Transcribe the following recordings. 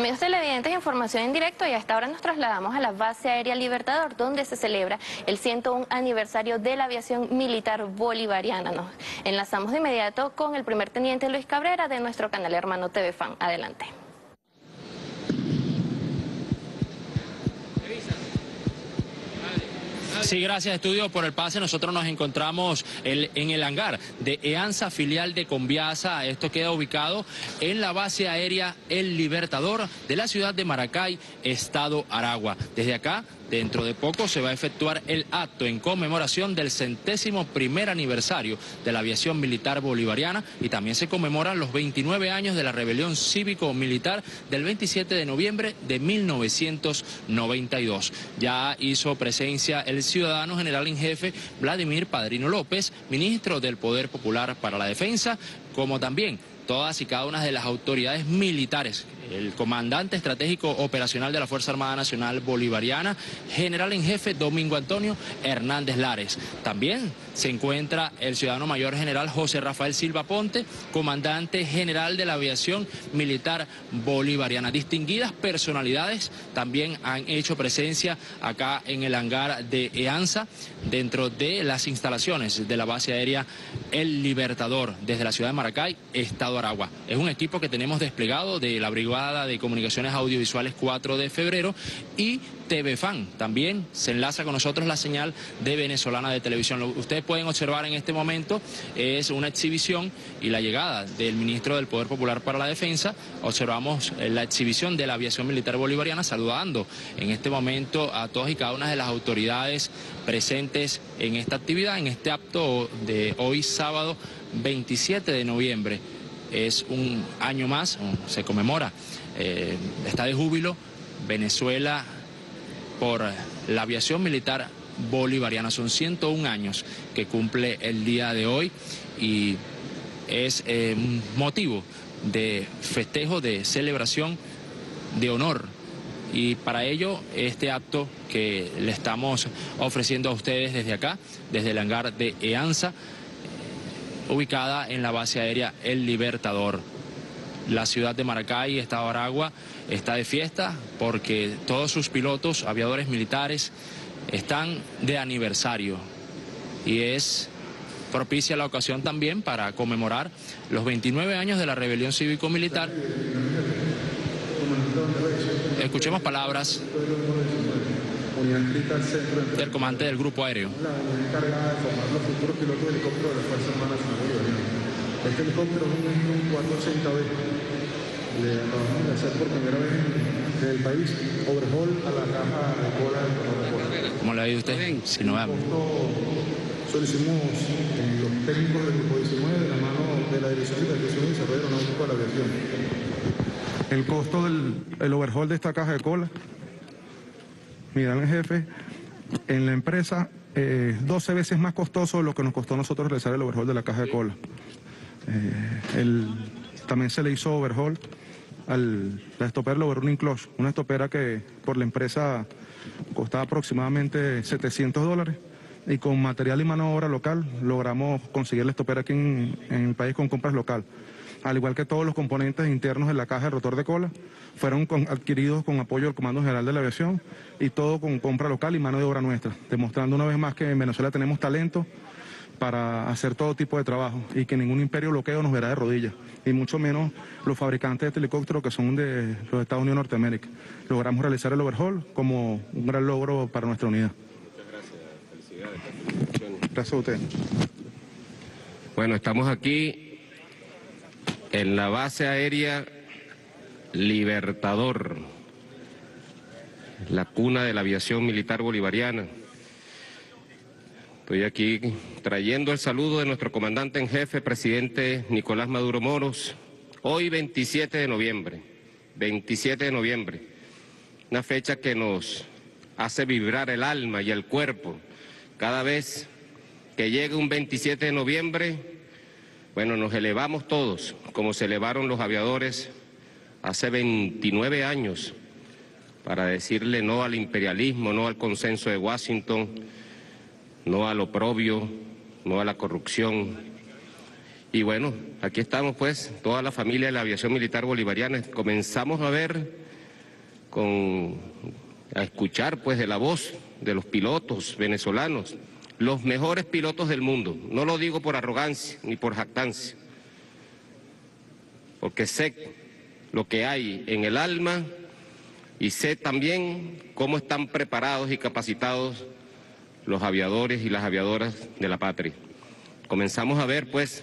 Amigos televidentes, información en directo y hasta ahora nos trasladamos a la Base Aérea Libertador, donde se celebra el 101 aniversario de la aviación militar bolivariana. Nos enlazamos de inmediato con el primer teniente Luis Cabrera de nuestro canal Hermano TV Fan. Adelante. Sí, gracias, estudio, por el pase. Nosotros nos encontramos en el hangar de EANSA, filial de Conviasa. Esto queda ubicado en la base aérea El Libertador de la ciudad de Maracay, Estado Aragua. Desde acá, dentro de poco, se va a efectuar el acto en conmemoración del 101 aniversario de la aviación militar bolivariana, y también se conmemoran los 29 años de la rebelión cívico-militar del 27 de noviembre de 1992. Ya hizo presencia el ciudadano general en jefe Vladimir Padrino López, ministro del Poder Popular para la Defensa, como también todas y cada una de las autoridades militares, el comandante estratégico operacional de la Fuerza Armada Nacional Bolivariana, general en jefe Domingo Antonio Hernández Lárez. También se encuentra el ciudadano mayor general José Rafael Silva Aponte, comandante general de la aviación militar bolivariana. Distinguidas personalidades también han hecho presencia acá en el hangar de EANSA, dentro de las instalaciones de la base aérea El Libertador, desde la ciudad de Maracay, Estado Aragua. Es un equipo que tenemos desplegado de la Brigada de Comunicaciones Audiovisuales 4 de febrero y TV Fan. También se enlaza con nosotros la señal de Venezolana de Televisión. Ustedes pueden observar en este momento, es una exhibición y la llegada del ministro del Poder Popular para la Defensa. Observamos la exhibición de la aviación militar bolivariana, saludando en este momento a todas y cada una de las autoridades presentes en esta actividad, en este acto de hoy sábado 27 de noviembre. Es un año más, se conmemora, está de júbilo Venezuela por la aviación militar bolivariana. Son 101 años que cumple el día de hoy y es motivo de festejo, de celebración, de honor. Y para ello, este acto que le estamos ofreciendo a ustedes desde acá, desde el hangar de EANSA, ubicada en la base aérea El Libertador. La ciudad de Maracay, Estado Aragua, está de fiesta porque todos sus pilotos, aviadores militares, están de aniversario. Y es propicia la ocasión también para conmemorar los 29 años de la rebelión cívico-militar. Escuchemos palabras del comandante del grupo aéreo. La unidad encargada de formar los futuros pilotos de helicóptero de la Fuerza Armada Nacional Bolivariana. Este helicóptero es un 480B. Le acabamos de hacer por primera vez en el país overhaul a la caja de cola del protocolo. ¿Cómo le ha ido usted? Si no vamos. Solo hicimos los técnicos del grupo 19 de la mano de la Dirección de Aviación y Desarrollo Aeronáutico de la Aviación. El costo del overhaul de esta caja de cola, mira, el jefe, en la empresa 12 veces más costoso de lo que nos costó a nosotros realizar el overhaul de la caja de cola. También se le hizo overhaul la estopera Lower Close, una estopera que por la empresa costaba aproximadamente $700 y con material y mano de obra local logramos conseguir la estopera aquí en el país con compras local. Al igual que todos los componentes internos de la caja de rotor de cola, fueron adquiridos con apoyo del Comando General de la Aviación y todo con compra local y mano de obra nuestra, demostrando una vez más que en Venezuela tenemos talento para hacer todo tipo de trabajo y que ningún imperio bloqueo nos verá de rodillas, y mucho menos los fabricantes de este helicóptero que son de los Estados Unidos de Norteamérica. Logramos realizar el overhaul como un gran logro para nuestra unidad. Muchas gracias, felicidades. Gracias a usted. Bueno, estamos aquí en la base aérea Libertador, la cuna de la aviación militar bolivariana. Estoy aquí trayendo el saludo de nuestro comandante en jefe, presidente Nicolás Maduro Moros, hoy 27 de noviembre, una fecha que nos hace vibrar el alma y el cuerpo. Cada vez que llega un 27 de noviembre, bueno, nos elevamos todos, como se elevaron los aviadores hace 29 años, para decirle no al imperialismo, no al consenso de Washington, no al oprobio, no a la corrupción. Y bueno, aquí estamos pues, toda la familia de la aviación militar bolivariana. Comenzamos a ver a escuchar pues de la voz de los pilotos venezolanos, los mejores pilotos del mundo. No lo digo por arrogancia ni por jactancia, porque sé lo que hay en el alma y sé también cómo están preparados y capacitados los aviadores y las aviadoras de la patria. Comenzamos a ver pues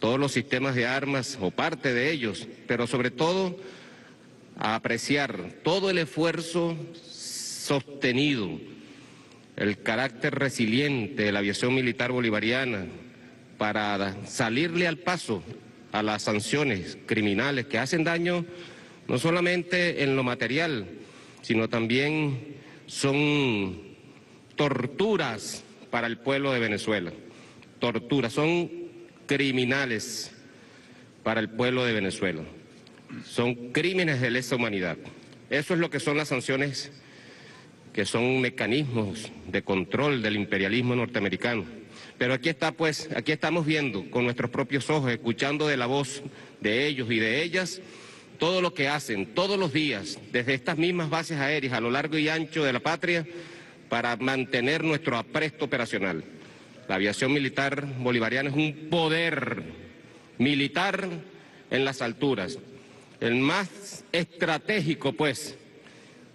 todos los sistemas de armas o parte de ellos, pero sobre todo a apreciar todo el esfuerzo sostenido, el carácter resiliente de la aviación militar bolivariana para salirle al paso a las sanciones criminales que hacen daño no solamente en lo material, sino también son torturas para el pueblo de Venezuela. Torturas, son criminales para el pueblo de Venezuela. Son crímenes de lesa humanidad. Eso es lo que son las sanciones, que son mecanismos de control del imperialismo norteamericano. Pero aquí está, pues, aquí estamos viendo con nuestros propios ojos, escuchando de la voz de ellos y de ellas, todo lo que hacen todos los días desde estas mismas bases aéreas a lo largo y ancho de la patria para mantener nuestro apresto operacional. La aviación militar bolivariana es un poder militar en las alturas, el más estratégico, pues,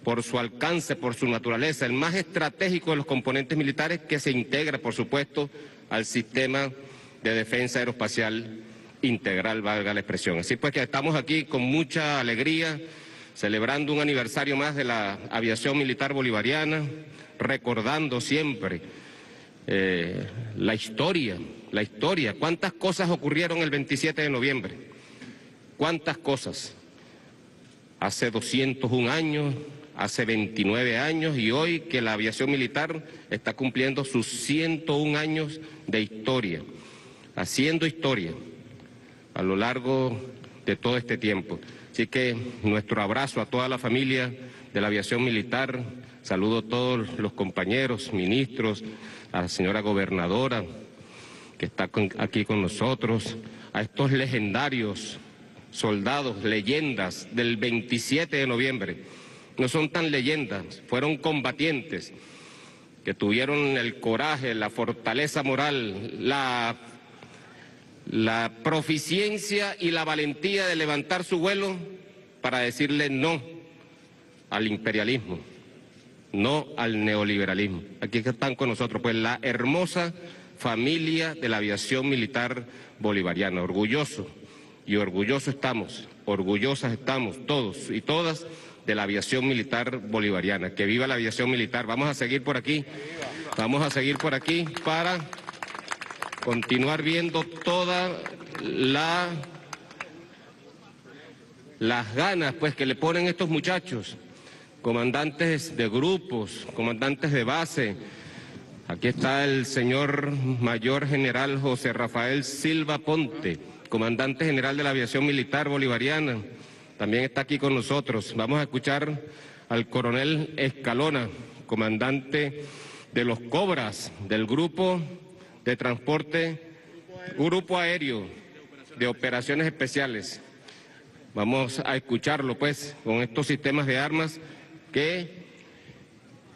por su alcance, por su naturaleza, el más estratégico de los componentes militares que se integra, por supuesto, al sistema de defensa aeroespacial integral, valga la expresión. Así pues que estamos aquí con mucha alegría, celebrando un aniversario más de la aviación militar bolivariana, recordando siempre la historia. ¿Cuántas cosas ocurrieron el 27 de noviembre? ¿Cuántas cosas? Hace 201 años, hace 29 años y hoy que la aviación militar está cumpliendo sus 101 años de historia, haciendo historia a lo largo de todo este tiempo. Así que nuestro abrazo a toda la familia de la aviación militar. Saludo a todos los compañeros, ministros, a la señora gobernadora que está aquí con nosotros, a estos legendarios soldados, leyendas del 27 de noviembre. No son tan leyendas, fueron combatientes que tuvieron el coraje, la fortaleza moral, la proficiencia y la valentía de levantar su vuelo para decirle no al imperialismo, no al neoliberalismo. Aquí están con nosotros, pues, la hermosa familia de la aviación militar bolivariana. Orgulloso y orgullosos estamos, orgullosas estamos todos y todas de la aviación militar bolivariana. Que viva la aviación militar. Vamos a seguir por aquí, vamos a seguir por aquí para continuar viendo todas las ganas, pues, que le ponen estos muchachos. Comandantes de grupos, comandantes de base. Aquí está el señor Mayor General José Rafael Silva Aponte, comandante general de la aviación militar bolivariana. También está aquí con nosotros. Vamos a escuchar al coronel Escalona, comandante de los Cobras, del grupo de transporte, grupo aéreo de operaciones especiales. Vamos a escucharlo, pues, con estos sistemas de armas que,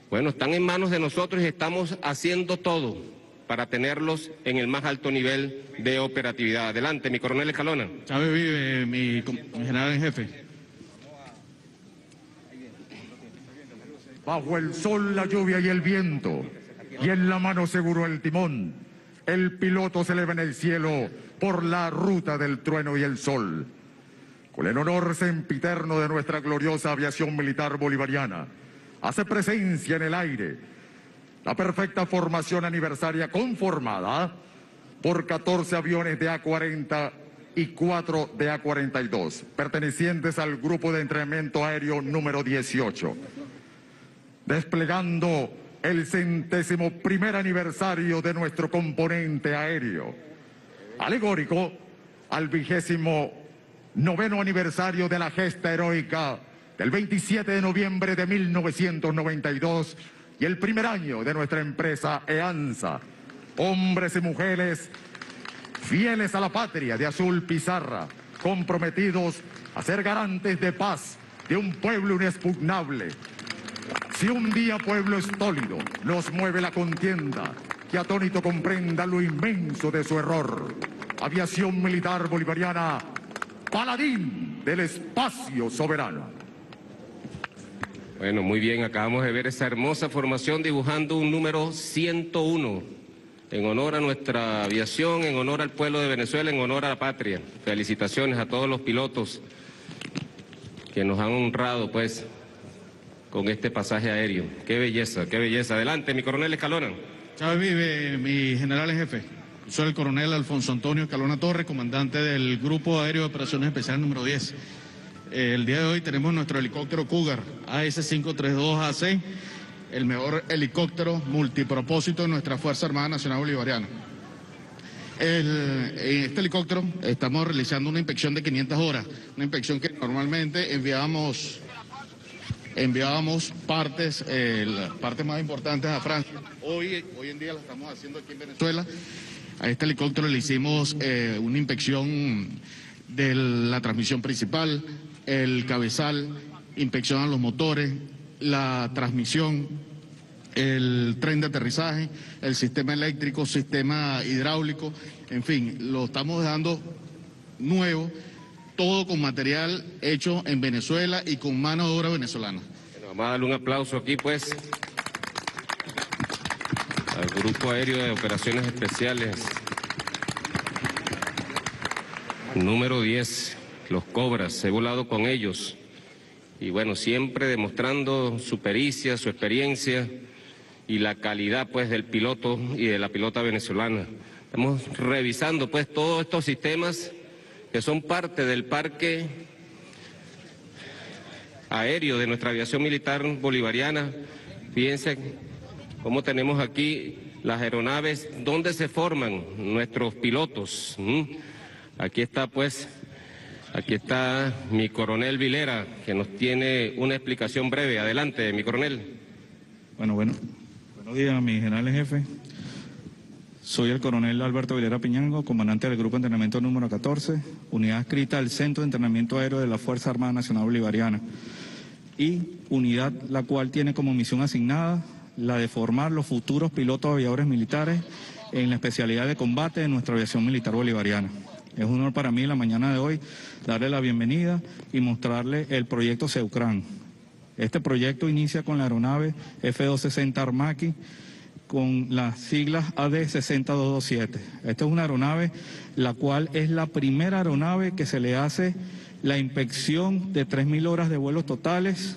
bueno, están en manos de nosotros y estamos haciendo todo para tenerlos en el más alto nivel de operatividad. Adelante, mi coronel Escalona. Chávez vive, mi general en jefe. Bajo el sol, la lluvia y el viento, y en la mano seguro el timón, el piloto se eleva en el cielo por la ruta del trueno y el sol. Con el honor sempiterno de nuestra gloriosa aviación militar bolivariana, hace presencia en el aire la perfecta formación aniversaria conformada por 14 aviones de A-40 y 4 de A-42, pertenecientes al grupo de entrenamiento aéreo número 18, desplegando el 101.º aniversario de nuestro componente aéreo, alegórico al 29.º aniversario de la gesta heroica del 27 de noviembre de 1992 y el primer año de nuestra empresa EANSA. Hombres y mujeres fieles a la patria de azul pizarra, comprometidos a ser garantes de paz, de un pueblo inexpugnable. Si un día, pueblo estólido, nos mueve la contienda, que atónito comprenda lo inmenso de su error. Aviación Militar Bolivariana, paladín del espacio soberano. Bueno, muy bien, acabamos de ver esa hermosa formación dibujando un número 101, en honor a nuestra aviación, en honor al pueblo de Venezuela, en honor a la patria. Felicitaciones a todos los pilotos que nos han honrado, pues, con este pasaje aéreo. ¡Qué belleza, qué belleza! Adelante, mi coronel Escalona. Chávez vive, mi general en jefe. Soy el coronel Alfonso Antonio Escalona Torres, comandante del Grupo Aéreo de Operaciones Especiales número 10. El día de hoy tenemos nuestro helicóptero Cougar AS-532AC, el mejor helicóptero multipropósito de nuestra Fuerza Armada Nacional Bolivariana. En este helicóptero estamos realizando una inspección de 500 horas, una inspección que normalmente enviábamos partes, las partes más importantes a Francia. Hoy en día la estamos haciendo aquí en Venezuela. A este helicóptero le hicimos una inspección de la transmisión principal, el cabezal, inspección a los motores, la transmisión, el tren de aterrizaje, el sistema eléctrico, sistema hidráulico, en fin, lo estamos dando nuevo, todo con material hecho en Venezuela y con mano de obra venezolana. Bueno, vamos a darle un aplauso aquí, pues, al Grupo Aéreo de Operaciones Especiales, número 10, los Cobras. He volado con ellos. Y bueno, siempre demostrando su pericia, su experiencia y la calidad, pues, del piloto y de la pilota venezolana. Estamos revisando, pues, todos estos sistemas que son parte del parque aéreo de nuestra aviación militar bolivariana. Fíjense cómo tenemos aquí las aeronaves, dónde se forman nuestros pilotos. Aquí está, pues... Aquí está mi coronel Vilera, que nos tiene una explicación breve. Adelante, mi coronel. Bueno, buenos días, mi general en jefe. Soy el coronel Alberto Vilera Piñango, comandante del Grupo de Entrenamiento número 14, unidad adscrita al Centro de Entrenamiento Aéreo de la Fuerza Armada Nacional Bolivariana, y unidad la cual tiene como misión asignada la de formar los futuros pilotos aviadores militares en la especialidad de combate de nuestra aviación militar bolivariana. Es un honor para mí la mañana de hoy darle la bienvenida y mostrarle el proyecto Seucrán. Este proyecto inicia con la aeronave F-260 Armaqui con las siglas AD-60227. Esta es una aeronave la cual es la primera aeronave que se le hace la inspección de 3.000 horas de vuelos totales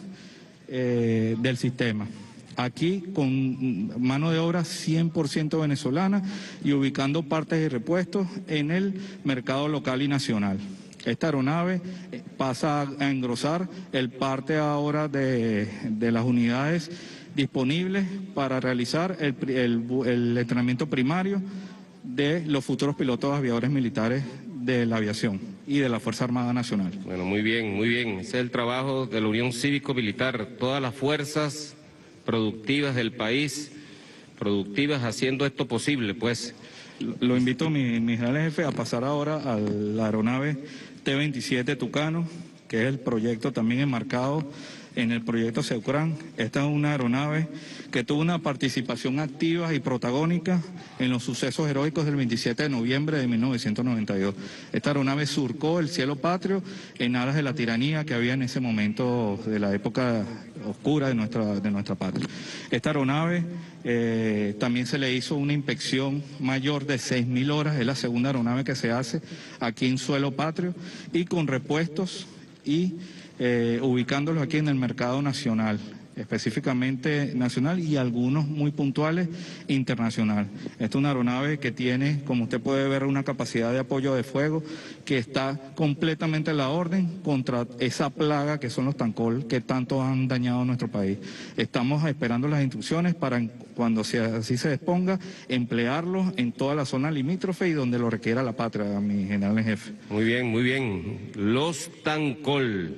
del sistema. Aquí con mano de obra 100% venezolana y ubicando partes y repuestos en el mercado local y nacional. Esta aeronave pasa a engrosar el parte ahora de las unidades disponibles para realizar el entrenamiento primario de los futuros pilotos aviadores militares de la aviación y de la Fuerza Armada Nacional. Bueno, muy bien, muy bien. Ese es el trabajo de la Unión Cívico-Militar. Todas las fuerzas productivas del país, productivas haciendo esto posible, pues. Lo invito, mi general jefe, a pasar ahora a la aeronave T-27 Tucano, que es el proyecto también enmarcado en el proyecto Seucrán. Esta es una aeronave que tuvo una participación activa y protagónica en los sucesos heroicos del 27 de noviembre de 1992. Esta aeronave surcó el cielo patrio en aras de la tiranía que había en ese momento de la época oscura de nuestra patria. Esta aeronave también se le hizo una inspección mayor de 6.000 horas, es la segunda aeronave que se hace aquí en suelo patrio y con repuestos y ubicándolos aquí en el mercado nacional, específicamente nacional y algunos muy puntuales internacional. Esta es una aeronave que tiene, como usted puede ver, una capacidad de apoyo de fuego que está completamente a la orden contra esa plaga que son los Tancol que tanto han dañado nuestro país. Estamos esperando las instrucciones para cuando así se disponga emplearlos en toda la zona limítrofe y donde lo requiera la patria, mi general en jefe. Muy bien, muy bien. Los Tancol,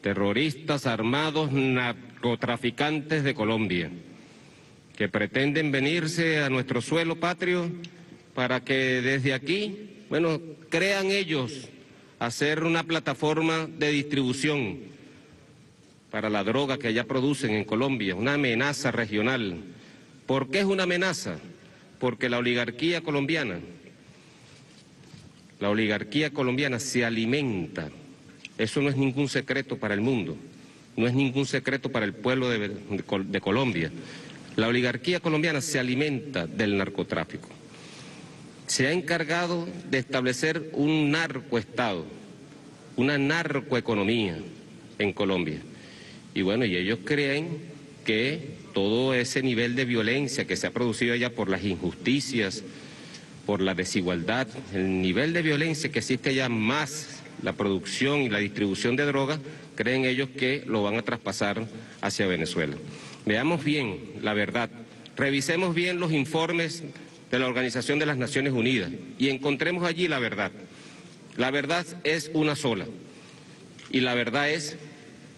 terroristas armados, narcotraficantes de Colombia, que pretenden venirse a nuestro suelo patrio para que desde aquí, bueno, crean ellos hacer una plataforma de distribución para la droga que allá producen en Colombia, una amenaza regional. ¿Por qué es una amenaza? Porque la oligarquía colombiana se alimenta. Eso no es ningún secreto para el mundo, no es ningún secreto para el pueblo de Colombia. La oligarquía colombiana se alimenta del narcotráfico. Se ha encargado de establecer un narcoestado, una narcoeconomía en Colombia. Y bueno, y ellos creen que todo ese nivel de violencia que se ha producido allá por las injusticias, por la desigualdad, el nivel de violencia que existe allá más la producción y la distribución de drogas, creen ellos que lo van a traspasar hacia Venezuela. Veamos bien la verdad, revisemos bien los informes de la Organización de las Naciones Unidas y encontremos allí la verdad. La verdad es una sola, y la verdad es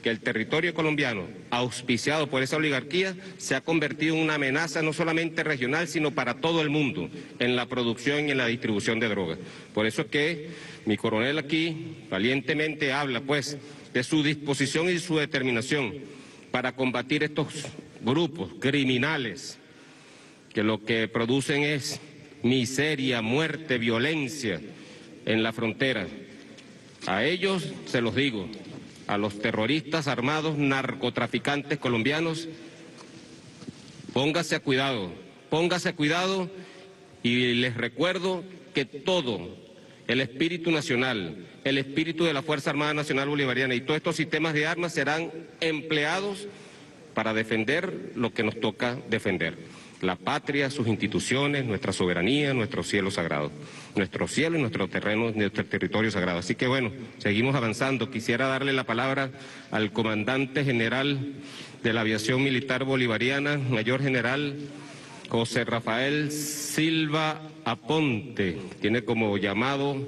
que el territorio colombiano, auspiciado por esa oligarquía, se ha convertido en una amenaza no solamente regional, sino para todo el mundo, en la producción y en la distribución de drogas. Por eso es que mi coronel aquí valientemente habla, pues, de su disposición y su determinación para combatir estos grupos criminales que lo que producen es miseria, muerte, violencia en la frontera. A ellos se los digo, a los terroristas armados, narcotraficantes colombianos, póngase a cuidado, y les recuerdo que todo el espíritu nacional, el espíritu de la Fuerza Armada Nacional Bolivariana y todos estos sistemas de armas serán empleados para defender lo que nos toca defender: la patria, sus instituciones, nuestra soberanía, nuestro cielo sagrado, nuestro cielo y nuestro terreno, nuestro territorio sagrado. Así que bueno, seguimos avanzando. Quisiera darle la palabra al comandante general de la Aviación Militar Bolivariana, mayor general José Rafael Silva Aponte, tiene como llamado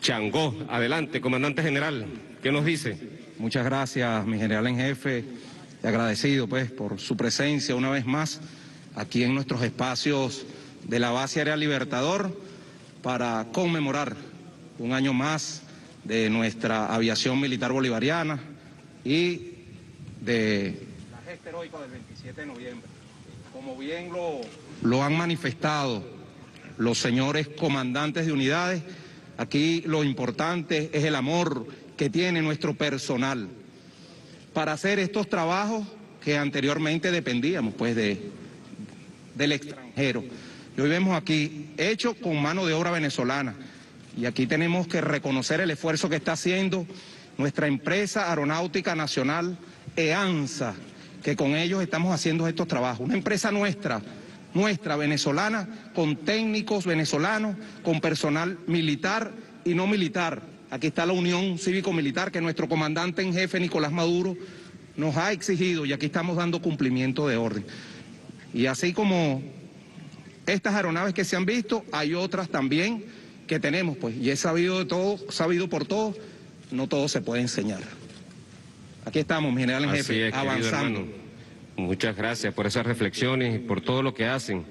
Changó. Adelante, comandante general, ¿qué nos dice? Muchas gracias, mi general en jefe, agradecido pues por su presencia una vez más aquí en nuestros espacios de la Base Aérea Libertador para conmemorar un año más de nuestra aviación militar bolivariana y de la gesta heroica del 27 de noviembre. Como bien lo han manifestado los señores comandantes de unidades, aquí lo importante es el amor que tiene nuestro personal para hacer estos trabajos que anteriormente dependíamos pues del extranjero, y hoy vemos aquí, hecho con mano de obra venezolana, y aquí tenemos que reconocer el esfuerzo que está haciendo nuestra empresa aeronáutica nacional, EANSA, que con ellos estamos haciendo estos trabajos, una empresa nuestra venezolana, con técnicos venezolanos, con personal militar y no militar. Aquí está la unión cívico-militar que nuestro comandante en jefe, Nicolás Maduro, nos ha exigido, y aquí estamos dando cumplimiento de orden. Y así como estas aeronaves que se han visto, hay otras también que tenemos, pues, y es sabido de todo, sabido por todos, no todo se puede enseñar. Aquí estamos, mi general en jefe, avanzando. Muchas gracias por esas reflexiones y por todo lo que hacen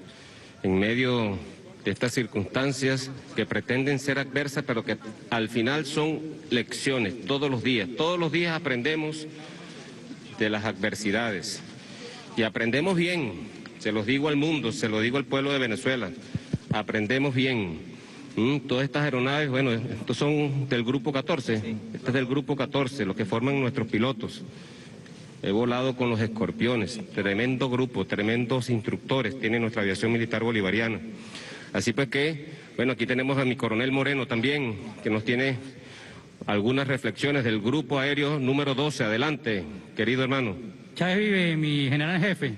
en medio de estas circunstancias que pretenden ser adversas, pero que al final son lecciones todos los días. Todos los días aprendemos de las adversidades y aprendemos bien. Se los digo al mundo, se lo digo al pueblo de Venezuela, aprendemos bien. Todas estas aeronaves, bueno, estos son del grupo 14, este es del grupo 14, los que forman nuestros pilotos. He volado con los escorpiones, tremendo grupo, tremendos instructores tiene nuestra aviación militar bolivariana. Así pues que, bueno, aquí tenemos a mi coronel Moreno también, que nos tiene algunas reflexiones del grupo aéreo número 12. Adelante, querido hermano. Chávez vive, mi general jefe.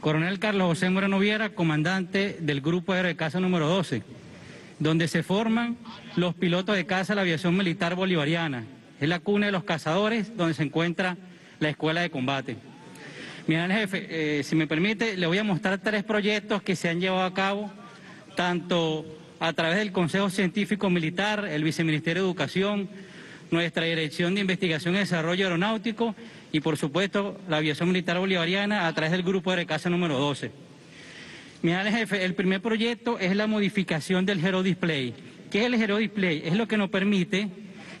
Coronel Carlos José Moreno Viera, comandante del Grupo Aéreo de Caza número 12, donde se forman los pilotos de caza de la aviación militar bolivariana. Es la cuna de los cazadores, donde se encuentra la escuela de combate. Mira, jefe, si me permite, le voy a mostrar tres proyectos que se han llevado a cabo, tanto a través del Consejo Científico Militar, el Viceministerio de Educación, nuestra Dirección de Investigación y Desarrollo Aeronáutico, y por supuesto la aviación militar bolivariana a través del grupo de caza número 12. Mira, jefe, el primer proyecto es la modificación del Gerodisplay. ¿Qué es el Gerodisplay? Es lo que nos permite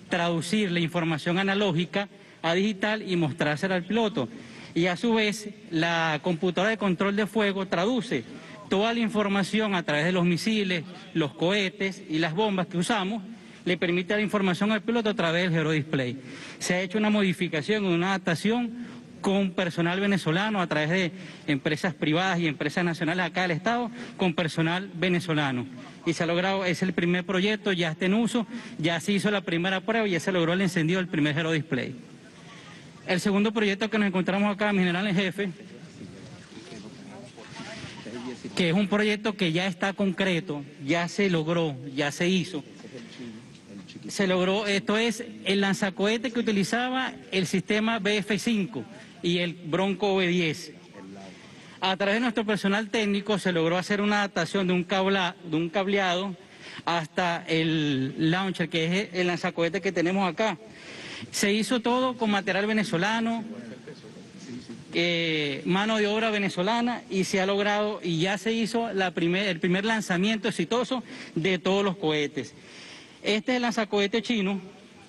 traducir la información analógica a digital y mostrársela al piloto. Y a su vez, la computadora de control de fuego traduce toda la información a través de los misiles, los cohetes y las bombas que usamos, le permite la información al piloto a través del Gerodisplay. Se ha hecho una modificación, una adaptación con personal venezolano a través de empresas privadas y empresas nacionales acá del Estado, con personal venezolano. Y se ha logrado, es el primer proyecto, ya está en uso, ya se hizo la primera prueba y ya se logró el encendido del primer Gerodisplay. El segundo proyecto que nos encontramos acá, mi general en jefe, que es un proyecto que ya está concreto, ya se logró, ya se hizo. Se logró, esto es el lanzacohete que utilizaba el sistema BF-5 y el Bronco B-10. A través de nuestro personal técnico se logró hacer una adaptación de un cableado hasta el launcher, que es el lanzacohete que tenemos acá. Se hizo todo con material venezolano, mano de obra venezolana, y se ha logrado y ya se hizo el primer lanzamiento exitoso de todos los cohetes. Este es el lanzacohete chino.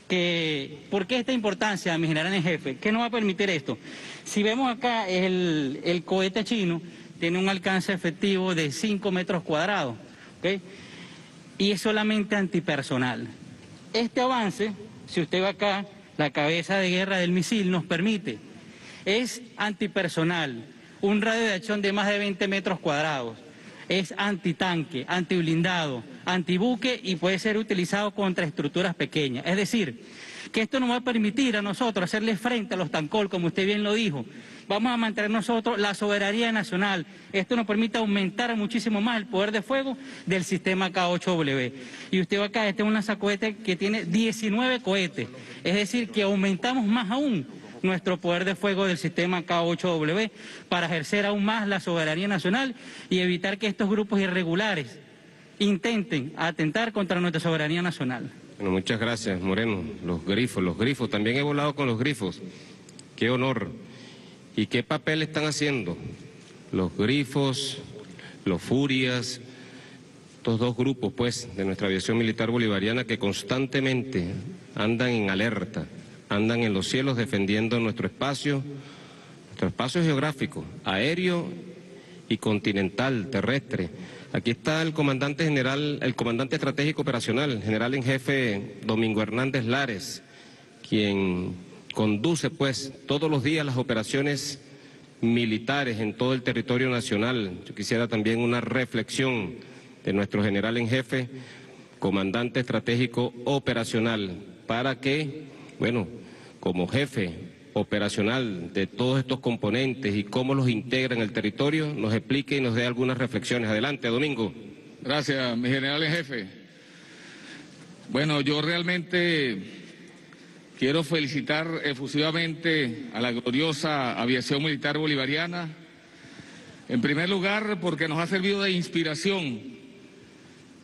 Que, ¿por qué esta importancia, mi general en jefe? ¿Qué nos va a permitir esto? Si vemos acá, el cohete chino tiene un alcance efectivo de 5 metros cuadrados, ¿okay? Y es solamente antipersonal. Este avance, si usted va acá, la cabeza de guerra del misil nos permite. Es antipersonal, un radio de acción de más de 20 metros cuadrados. Es antitanque, antiblindado, antibuque y puede ser utilizado contra estructuras pequeñas. Es decir, que esto nos va a permitir a nosotros hacerle frente a los Tancol, como usted bien lo dijo. Vamos a mantener nosotros la soberanía nacional. Esto nos permite aumentar muchísimo más el poder de fuego del sistema K8W. Y usted va acá, este es un lanzacohete que tiene 19 cohetes. Es decir, que aumentamos más aún nuestro poder de fuego del sistema K8W para ejercer aún más la soberanía nacional y evitar que estos grupos irregulares intenten atentar contra nuestra soberanía nacional. Bueno, muchas gracias, Moreno. Los grifos, también he volado con los grifos. Qué honor. ¿Y qué papel están haciendo? Los grifos, los furias, estos dos grupos, pues, de nuestra aviación militar bolivariana que constantemente andan en alerta, andan en los cielos defendiendo nuestro espacio geográfico, aéreo y continental, terrestre. Aquí está el comandante general, el comandante estratégico operacional, general en jefe Domingo Hernández Lárez, quien conduce pues todos los días las operaciones militares en todo el territorio nacional. Yo quisiera también una reflexión de nuestro general en jefe, comandante estratégico operacional, para que, bueno, como jefe operacional de todos estos componentes y cómo los integra en el territorio, nos explique y nos dé algunas reflexiones. Adelante, Domingo. Gracias, mi general en jefe. Bueno, yo realmente quiero felicitar efusivamente a la gloriosa aviación militar bolivariana, en primer lugar porque nos ha servido de inspiración.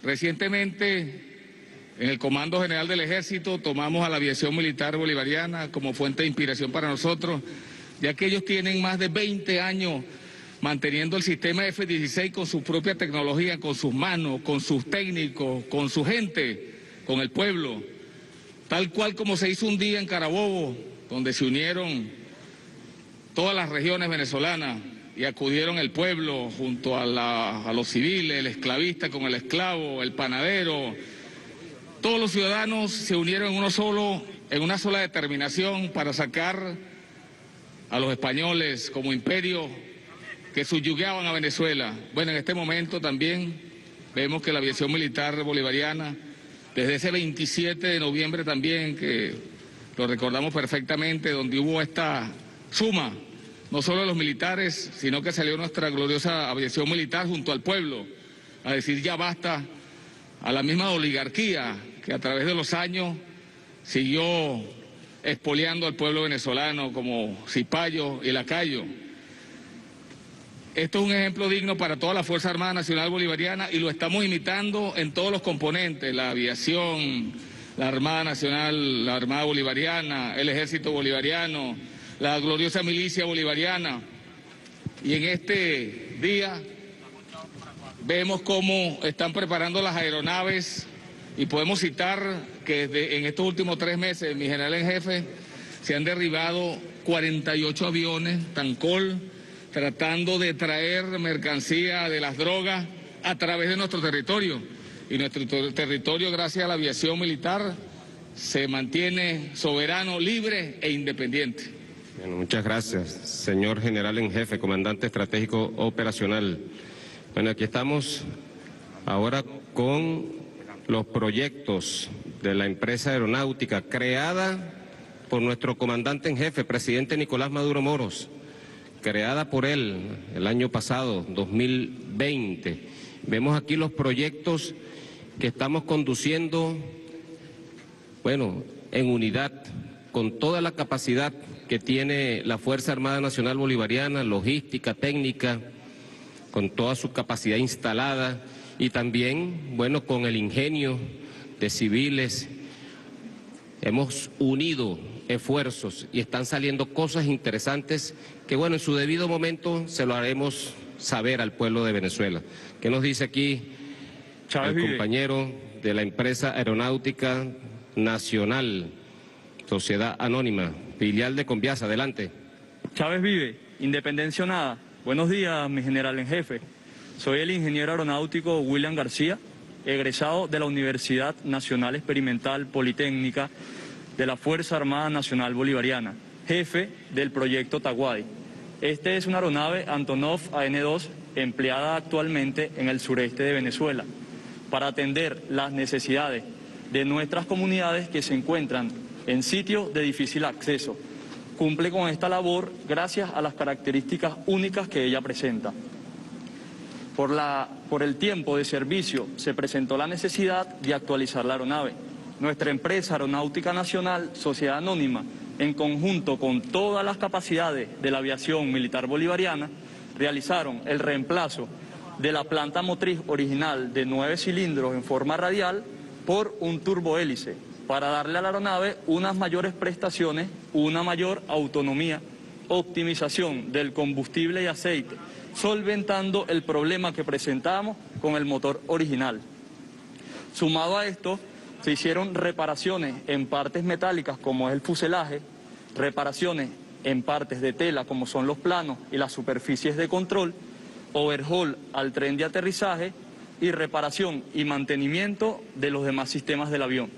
Recientemente, en el Comando General del Ejército tomamos a la aviación militar bolivariana como fuente de inspiración para nosotros, ya que ellos tienen más de 20 años manteniendo el sistema F-16 con su propia tecnología, con sus manos, con sus técnicos, con su gente, con el pueblo. Tal cual como se hizo un día en Carabobo, donde se unieron todas las regiones venezolanas y acudieron el pueblo junto a los civiles, el esclavista con el esclavo, el panadero. Todos los ciudadanos se unieron en una sola determinación para sacar a los españoles como imperio que subyugaban a Venezuela. Bueno, en este momento también vemos que la aviación militar bolivariana, desde ese 27 de noviembre también, que lo recordamos perfectamente, donde hubo esta suma, no solo de los militares, sino que salió nuestra gloriosa aviación militar junto al pueblo, a decir ya basta a la misma oligarquía que a través de los años siguió expoliando al pueblo venezolano como cipayo y lacayo. Esto es un ejemplo digno para toda la Fuerza Armada Nacional Bolivariana y lo estamos imitando en todos los componentes, la aviación, la Armada Nacional, la Armada Bolivariana, el Ejército Bolivariano, la gloriosa milicia bolivariana. Y en este día vemos cómo están preparando las aeronaves Y podemos citar que en estos últimos 3 meses, mi general en jefe, se han derribado 48 aviones Tancol, tratando de traer mercancía de las drogas a través de nuestro territorio. Y nuestro territorio, gracias a la aviación militar, se mantiene soberano, libre e independiente. Bueno, muchas gracias, señor general en jefe, comandante estratégico operacional. Bueno, aquí estamos ahora con los proyectos de la empresa aeronáutica creada por nuestro comandante en jefe, presidente Nicolás Maduro Moros, creada por él el año pasado, 2020. Vemos aquí los proyectos que estamos conduciendo, bueno, en unidad, con toda la capacidad que tiene la Fuerza Armada Nacional Bolivariana, logística, técnica, con toda su capacidad instalada y también, bueno, con el ingenio de civiles. Hemos unido esfuerzos y están saliendo cosas interesantes que, bueno, en su debido momento se lo haremos saber al pueblo de Venezuela. ¿Qué nos dice aquí Chávez, el compañero de la empresa aeronáutica nacional, sociedad anónima, filial de Conviasa? Adelante. Chávez vive, independencia o nada. Buenos días, mi general en jefe. Soy el ingeniero aeronáutico William García, egresado de la Universidad Nacional Experimental Politécnica de la Fuerza Armada Nacional Bolivariana, jefe del proyecto Taguay. Este es una aeronave Antonov AN-2 empleada actualmente en el sureste de Venezuela para atender las necesidades de nuestras comunidades que se encuentran en sitios de difícil acceso. Cumple con esta labor gracias a las características únicas que ella presenta. Por el tiempo de servicio se presentó la necesidad de actualizar la aeronave. Nuestra empresa aeronáutica nacional, sociedad anónima, en conjunto con todas las capacidades de la aviación militar bolivariana, realizaron el reemplazo de la planta motriz original de 9 cilindros en forma radial por un turbohélice, para darle a la aeronave unas mayores prestaciones, una mayor autonomía, optimización del combustible y aceite, solventando el problema que presentábamos con el motor original. Sumado a esto, se hicieron reparaciones en partes metálicas como es el fuselaje, reparaciones en partes de tela como son los planos y las superficies de control, overhaul al tren de aterrizaje y reparación y mantenimiento de los demás sistemas del avión.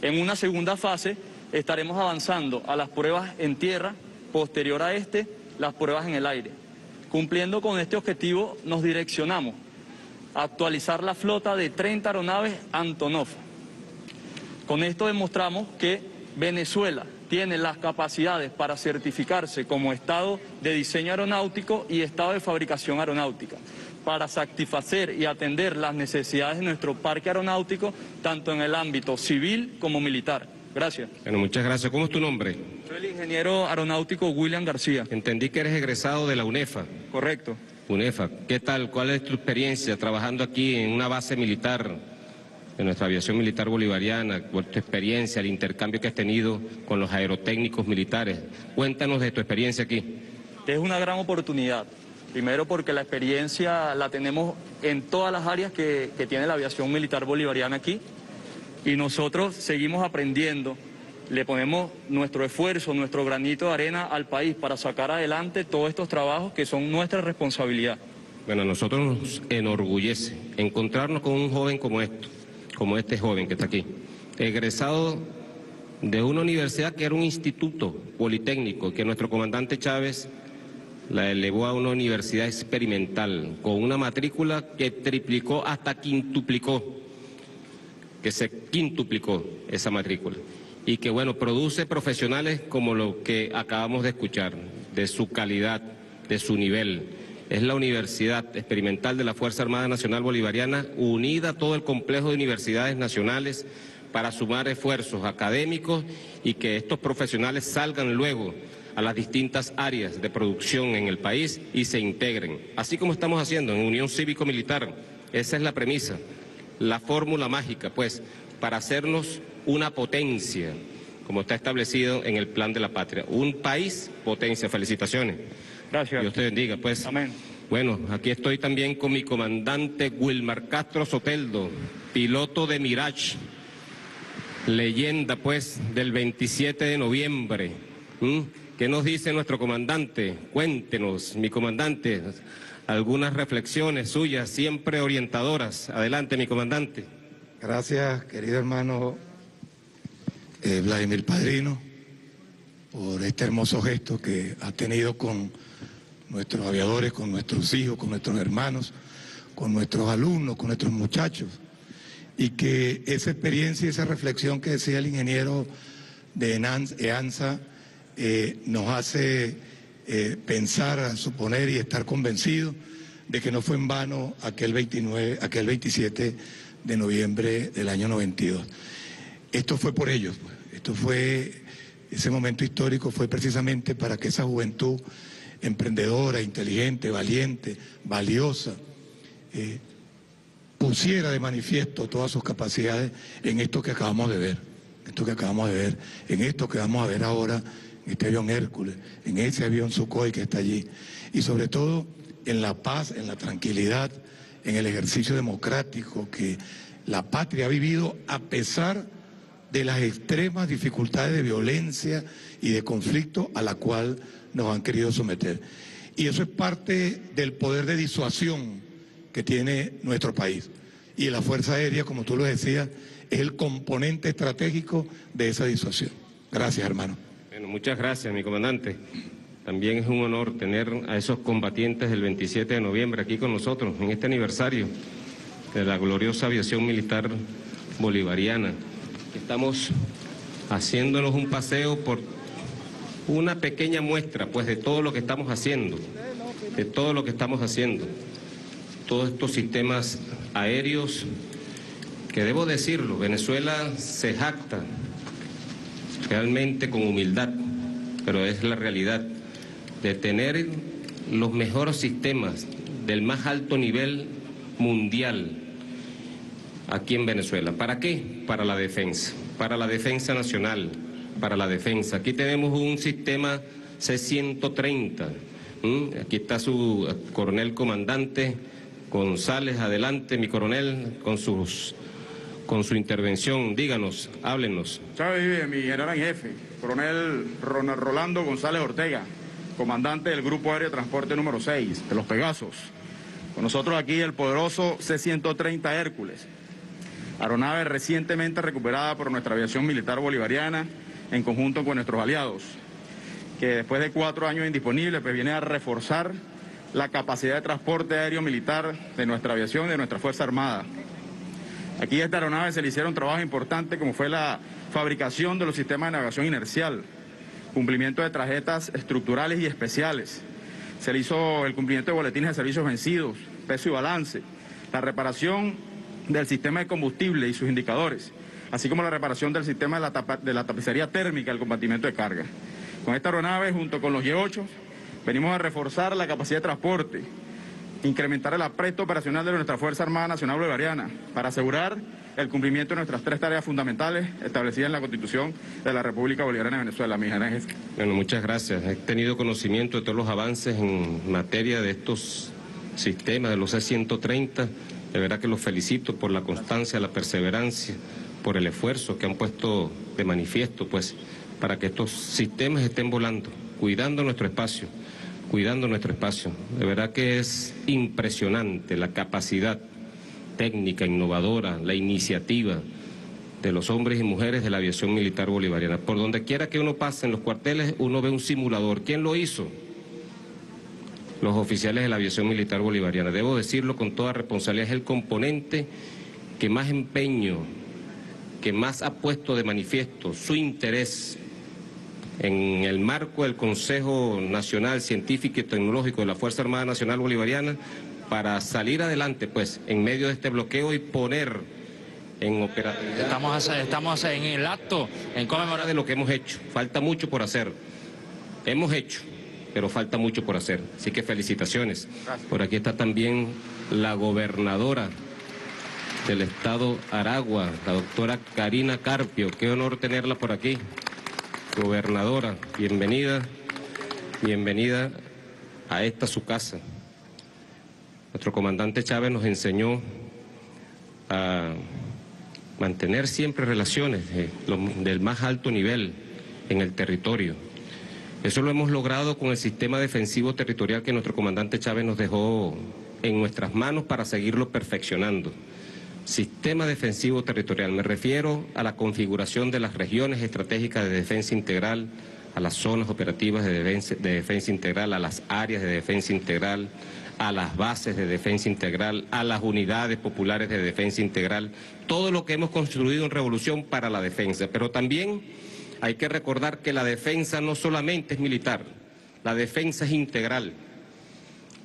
En una segunda fase estaremos avanzando a las pruebas en tierra, posterior a este, las pruebas en el aire. Cumpliendo con este objetivo nos direccionamos a actualizar la flota de 30 aeronaves Antonov. Con esto demostramos que Venezuela tiene las capacidades para certificarse como Estado de diseño aeronáutico y Estado de fabricación aeronáutica, para satisfacer y atender las necesidades de nuestro parque aeronáutico, tanto en el ámbito civil como militar. Gracias. Bueno, muchas gracias. ¿Cómo es tu nombre? Soy el ingeniero aeronáutico William García. Entendí que eres egresado de la UNEFA. Correcto. UNEFA. ¿Qué tal? ¿Cuál es tu experiencia trabajando aquí en una base militar de nuestra aviación militar bolivariana? ¿Cuál es tu experiencia, el intercambio que has tenido con los aerotécnicos militares? Cuéntanos de tu experiencia aquí. Es una gran oportunidad, primero porque la experiencia la tenemos en todas las áreas que tiene la aviación militar bolivariana aquí, y nosotros seguimos aprendiendo, le ponemos nuestro esfuerzo, nuestro granito de arena al país para sacar adelante todos estos trabajos que son nuestra responsabilidad. Bueno, a nosotros nos enorgullece encontrarnos con un joven como este. Como este joven que está aquí, egresado de una universidad que era un instituto politécnico, que nuestro comandante Chávez la elevó a una universidad experimental, con una matrícula que triplicó hasta quintuplicó, que se quintuplicó esa matrícula, y que, bueno, produce profesionales como lo que acabamos de escuchar, de su calidad, de su nivel. Es la Universidad Experimental de la Fuerza Armada Nacional Bolivariana, unida a todo el complejo de universidades nacionales para sumar esfuerzos académicos y que estos profesionales salgan luego a las distintas áreas de producción en el país y se integren. Así como estamos haciendo en Unión Cívico-Militar, esa es la premisa, la fórmula mágica, pues, para hacernos una potencia, como está establecido en el plan de la patria. Un país potencia. Felicitaciones. Gracias. Dios te bendiga, pues. Amén. Bueno, aquí estoy también con mi comandante Wilmar Castro Soteldo, piloto de Mirage, leyenda pues del 27 de noviembre. ¿Qué nos dice nuestro comandante? Cuéntenos, mi comandante, algunas reflexiones suyas, siempre orientadoras. Adelante, mi comandante. Gracias, querido hermano Vladimir Padrino, por este hermoso gesto que ha tenido con nuestros aviadores, con nuestros hijos, con nuestros hermanos, con nuestros alumnos, con nuestros muchachos. Y que esa experiencia y esa reflexión que decía el ingeniero de EANSA nos hace pensar, suponer y estar convencidos de que no fue en vano aquel 27 de noviembre del año 92. Esto fue por ellos, pues. Esto fue, ese momento histórico fue precisamente para que esa juventud emprendedora, inteligente, valiente, valiosa, pusiera de manifiesto todas sus capacidades en esto que acabamos de ver, en esto que vamos a ver ahora, en este avión Hércules, en ese avión Sukhoi que está allí, y sobre todo en la paz, en la tranquilidad, en el ejercicio democrático que la patria ha vivido a pesar de las extremas dificultades de violencia y de conflicto a la cual nos han querido someter. Y eso es parte del poder de disuasión que tiene nuestro país. Y la Fuerza Aérea, como tú lo decías, es el componente estratégico de esa disuasión. Gracias, hermano. Bueno, muchas gracias, mi comandante. También es un honor tener a esos combatientes del 27 de noviembre aquí con nosotros, en este aniversario de la gloriosa aviación militar bolivariana. Estamos haciéndonos un paseo por una pequeña muestra, pues, de todo lo que estamos haciendo, Todos estos sistemas aéreos, que debo decirlo, Venezuela se jacta realmente con humildad, pero es la realidad, de tener los mejores sistemas del más alto nivel mundial aquí en Venezuela. ¿Para qué? Para la defensa nacional, para la defensa. Aquí tenemos un sistema C-130, aquí está su coronel comandante González, adelante, mi coronel, con su intervención. Díganos, háblenos. Chávez, mi general en jefe, coronel Rolando González Ortega, comandante del Grupo Aéreo Transporte número 6, de los Pegasos. Con nosotros aquí el poderoso C-130 Hércules, aeronave recientemente recuperada por nuestra aviación militar bolivariana, en conjunto con nuestros aliados, que después de 4 años indisponible, pues viene a reforzar la capacidad de transporte aéreo militar de nuestra aviación, de nuestra Fuerza Armada. Aquí a esta aeronave se le hicieron trabajos importantes, como fue la fabricación de los sistemas de navegación inercial, cumplimiento de tarjetas estructurales y especiales. Se le hizo el cumplimiento de boletines de servicios vencidos, peso y balance, la reparación del sistema de combustible y sus indicadores, así como la reparación del sistema de la tapicería térmica del compartimento de carga. Con esta aeronave, junto con los Y-8, venimos a reforzar la capacidad de transporte, incrementar el apresto operacional de nuestra Fuerza Armada Nacional Bolivariana para asegurar el cumplimiento de nuestras 3 tareas fundamentales establecidas en la Constitución de la República Bolivariana de Venezuela. Mi general jefe. Bueno, muchas gracias. He tenido conocimiento de todos los avances en materia de estos sistemas, de los C-130. De verdad que los felicito por la constancia, la perseverancia, por el esfuerzo que han puesto de manifiesto, pues, para que estos sistemas estén volando, cuidando nuestro espacio. De verdad que es impresionante la capacidad técnica, innovadora, la iniciativa de los hombres y mujeres de la aviación militar bolivariana. Por donde quiera que uno pase en los cuarteles, uno ve un simulador. ¿Quién lo hizo? Los oficiales de la aviación militar bolivariana. Debo decirlo con toda responsabilidad, es el componente que más empeño, que más ha puesto de manifiesto su interés en el marco del Consejo Nacional Científico y Tecnológico de la Fuerza Armada Nacional Bolivariana, para salir adelante, pues, en medio de este bloqueo y poner en operatividad. Estamos en el acto, en conmemoración de lo que hemos hecho. Falta mucho por hacer. Hemos hecho, pero falta mucho por hacer. Así que felicitaciones. Gracias. Por aquí está también la gobernadora del estado Aragua, la doctora Karina Carpio. Qué honor tenerla por aquí. Gobernadora, bienvenida a esta su casa. Nuestro comandante Chávez nos enseñó a mantener siempre relaciones del más alto nivel en el territorio. Eso lo hemos logrado con el sistema defensivo territorial que nuestro comandante Chávez nos dejó en nuestras manos para seguirlo perfeccionando. Sistema defensivo territorial, me refiero a la configuración de las regiones estratégicas de defensa integral, a las zonas operativas de defensa integral, a las áreas de defensa integral, a las bases de defensa integral, a las unidades populares de defensa integral, todo lo que hemos construido en Revolución para la defensa. Pero también hay que recordar que la defensa no solamente es militar, la defensa es integral.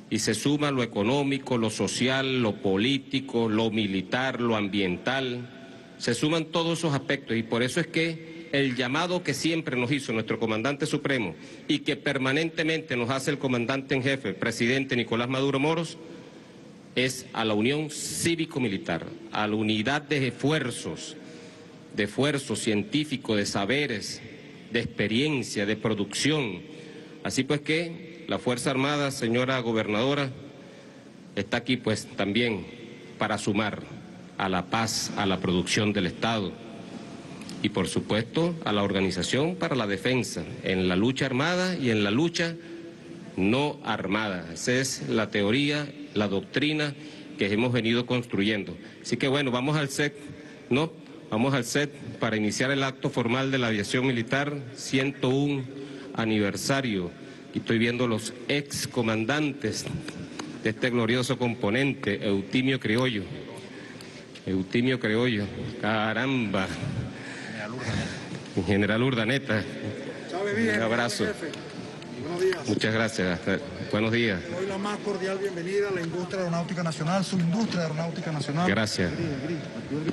Y se suma lo económico, lo social, lo político, lo militar, lo ambiental. Se suman todos esos aspectos y por eso es que el llamado que siempre nos hizo nuestro comandante supremo y que permanentemente nos hace el comandante en jefe, el presidente Nicolás Maduro Moros, es a la unión cívico-militar, a la unidad de esfuerzos científicos, de saberes, de experiencia, de producción. Así pues que la Fuerza Armada, señora gobernadora, está aquí pues también para sumar a la paz, a la producción del Estado y por supuesto a la organización para la defensa en la lucha armada y en la lucha no armada. Esa es la teoría, la doctrina que hemos venido construyendo. Así que bueno, vamos al set, ¿no? Vamos al set para iniciar el acto formal de la aviación militar, 101 aniversario. Y estoy viendo los excomandantes de este glorioso componente, Eutimio Criollo. Eutimio Criollo, caramba. General Urdaneta. Un abrazo. Muchas gracias. Buenos días. Le doy la más cordial bienvenida a la industria aeronáutica nacional, subindustria aeronáutica nacional. Gracias.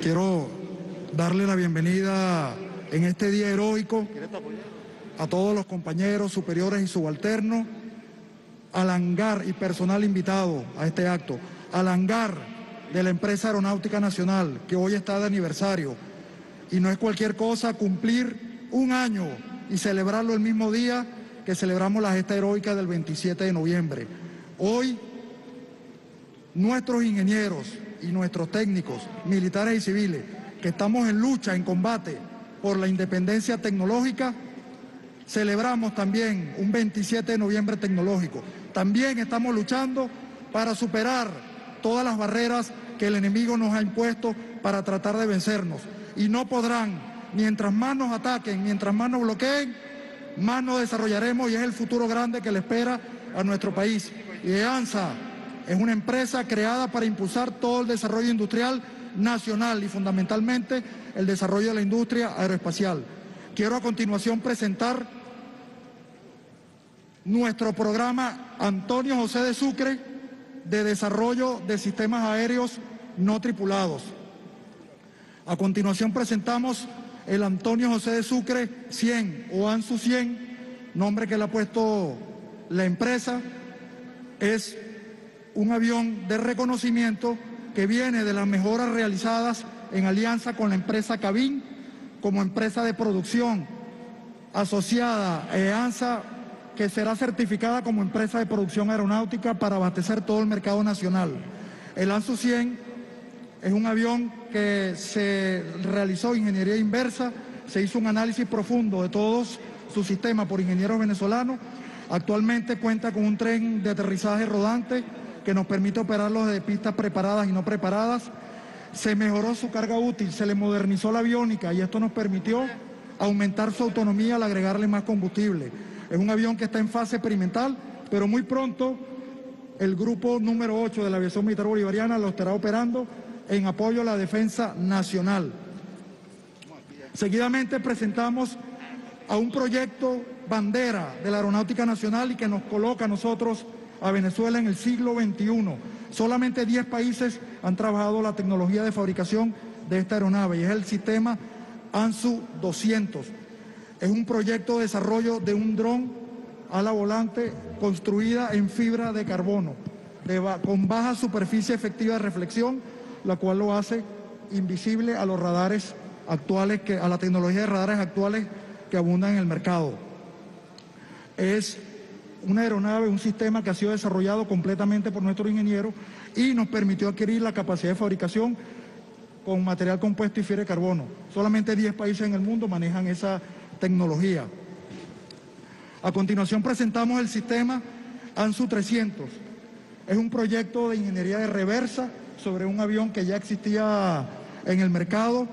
Quiero darle la bienvenida en este día heroico a todos los compañeros superiores y subalternos, al hangar y personal invitado a este acto, al hangar de la empresa aeronáutica nacional, que hoy está de aniversario, y no es cualquier cosa cumplir un año y celebrarlo el mismo día que celebramos la gesta heroica del 27 de noviembre. Hoy, nuestros ingenieros y nuestros técnicos, militares y civiles, que estamos en lucha, en combate por la independencia tecnológica, celebramos también un 27 de noviembre tecnológico. También estamos luchando para superar todas las barreras que el enemigo nos ha impuesto para tratar de vencernos. Y no podrán, mientras más nos ataquen, mientras más nos bloqueen, más nos desarrollaremos y es el futuro grande que le espera a nuestro país. Y EANSA es una empresa creada para impulsar todo el desarrollo industrial nacional y fundamentalmente el desarrollo de la industria aeroespacial. Quiero a continuación presentar nuestro programa Antonio José de Sucre de desarrollo de sistemas aéreos no tripulados. A continuación presentamos el Antonio José de Sucre 100 o ANSU-100, nombre que le ha puesto la empresa. Es un avión de reconocimiento que viene de las mejoras realizadas en alianza con la empresa Cabin como empresa de producción asociada a EANSA, que será certificada como empresa de producción aeronáutica para abastecer todo el mercado nacional. El ANSU-100 es un avión que se realizó ingeniería inversa, se hizo un análisis profundo de todos sus sistemas por ingenieros venezolanos. Actualmente cuenta con un tren de aterrizaje rodante que nos permite operarlos desde pistas preparadas y no preparadas. Se mejoró su carga útil, se le modernizó la aviónica y esto nos permitió aumentar su autonomía al agregarle más combustible. Es un avión que está en fase experimental, pero muy pronto el grupo número 8 de la aviación militar bolivariana lo estará operando en apoyo a la defensa nacional. Seguidamente presentamos a un proyecto bandera de la aeronáutica nacional y que nos coloca a nosotros, a Venezuela, en el siglo XXI. Solamente 10 países han trabajado la tecnología de fabricación de esta aeronave y es el sistema ANSU-200. Es un proyecto de desarrollo de un dron ala volante construida en fibra de carbono, con baja superficie efectiva de reflexión, la cual lo hace invisible a los radares actuales, a la tecnología de radares actuales que abundan en el mercado. Es una aeronave, un sistema que ha sido desarrollado completamente por nuestro ingeniero y nos permitió adquirir la capacidad de fabricación con material compuesto y fibra de carbono. Solamente 10 países en el mundo manejan esa tecnología. A continuación presentamos el sistema ANSU-300. Es un proyecto de ingeniería de reversa sobre un avión que ya existía en el mercado.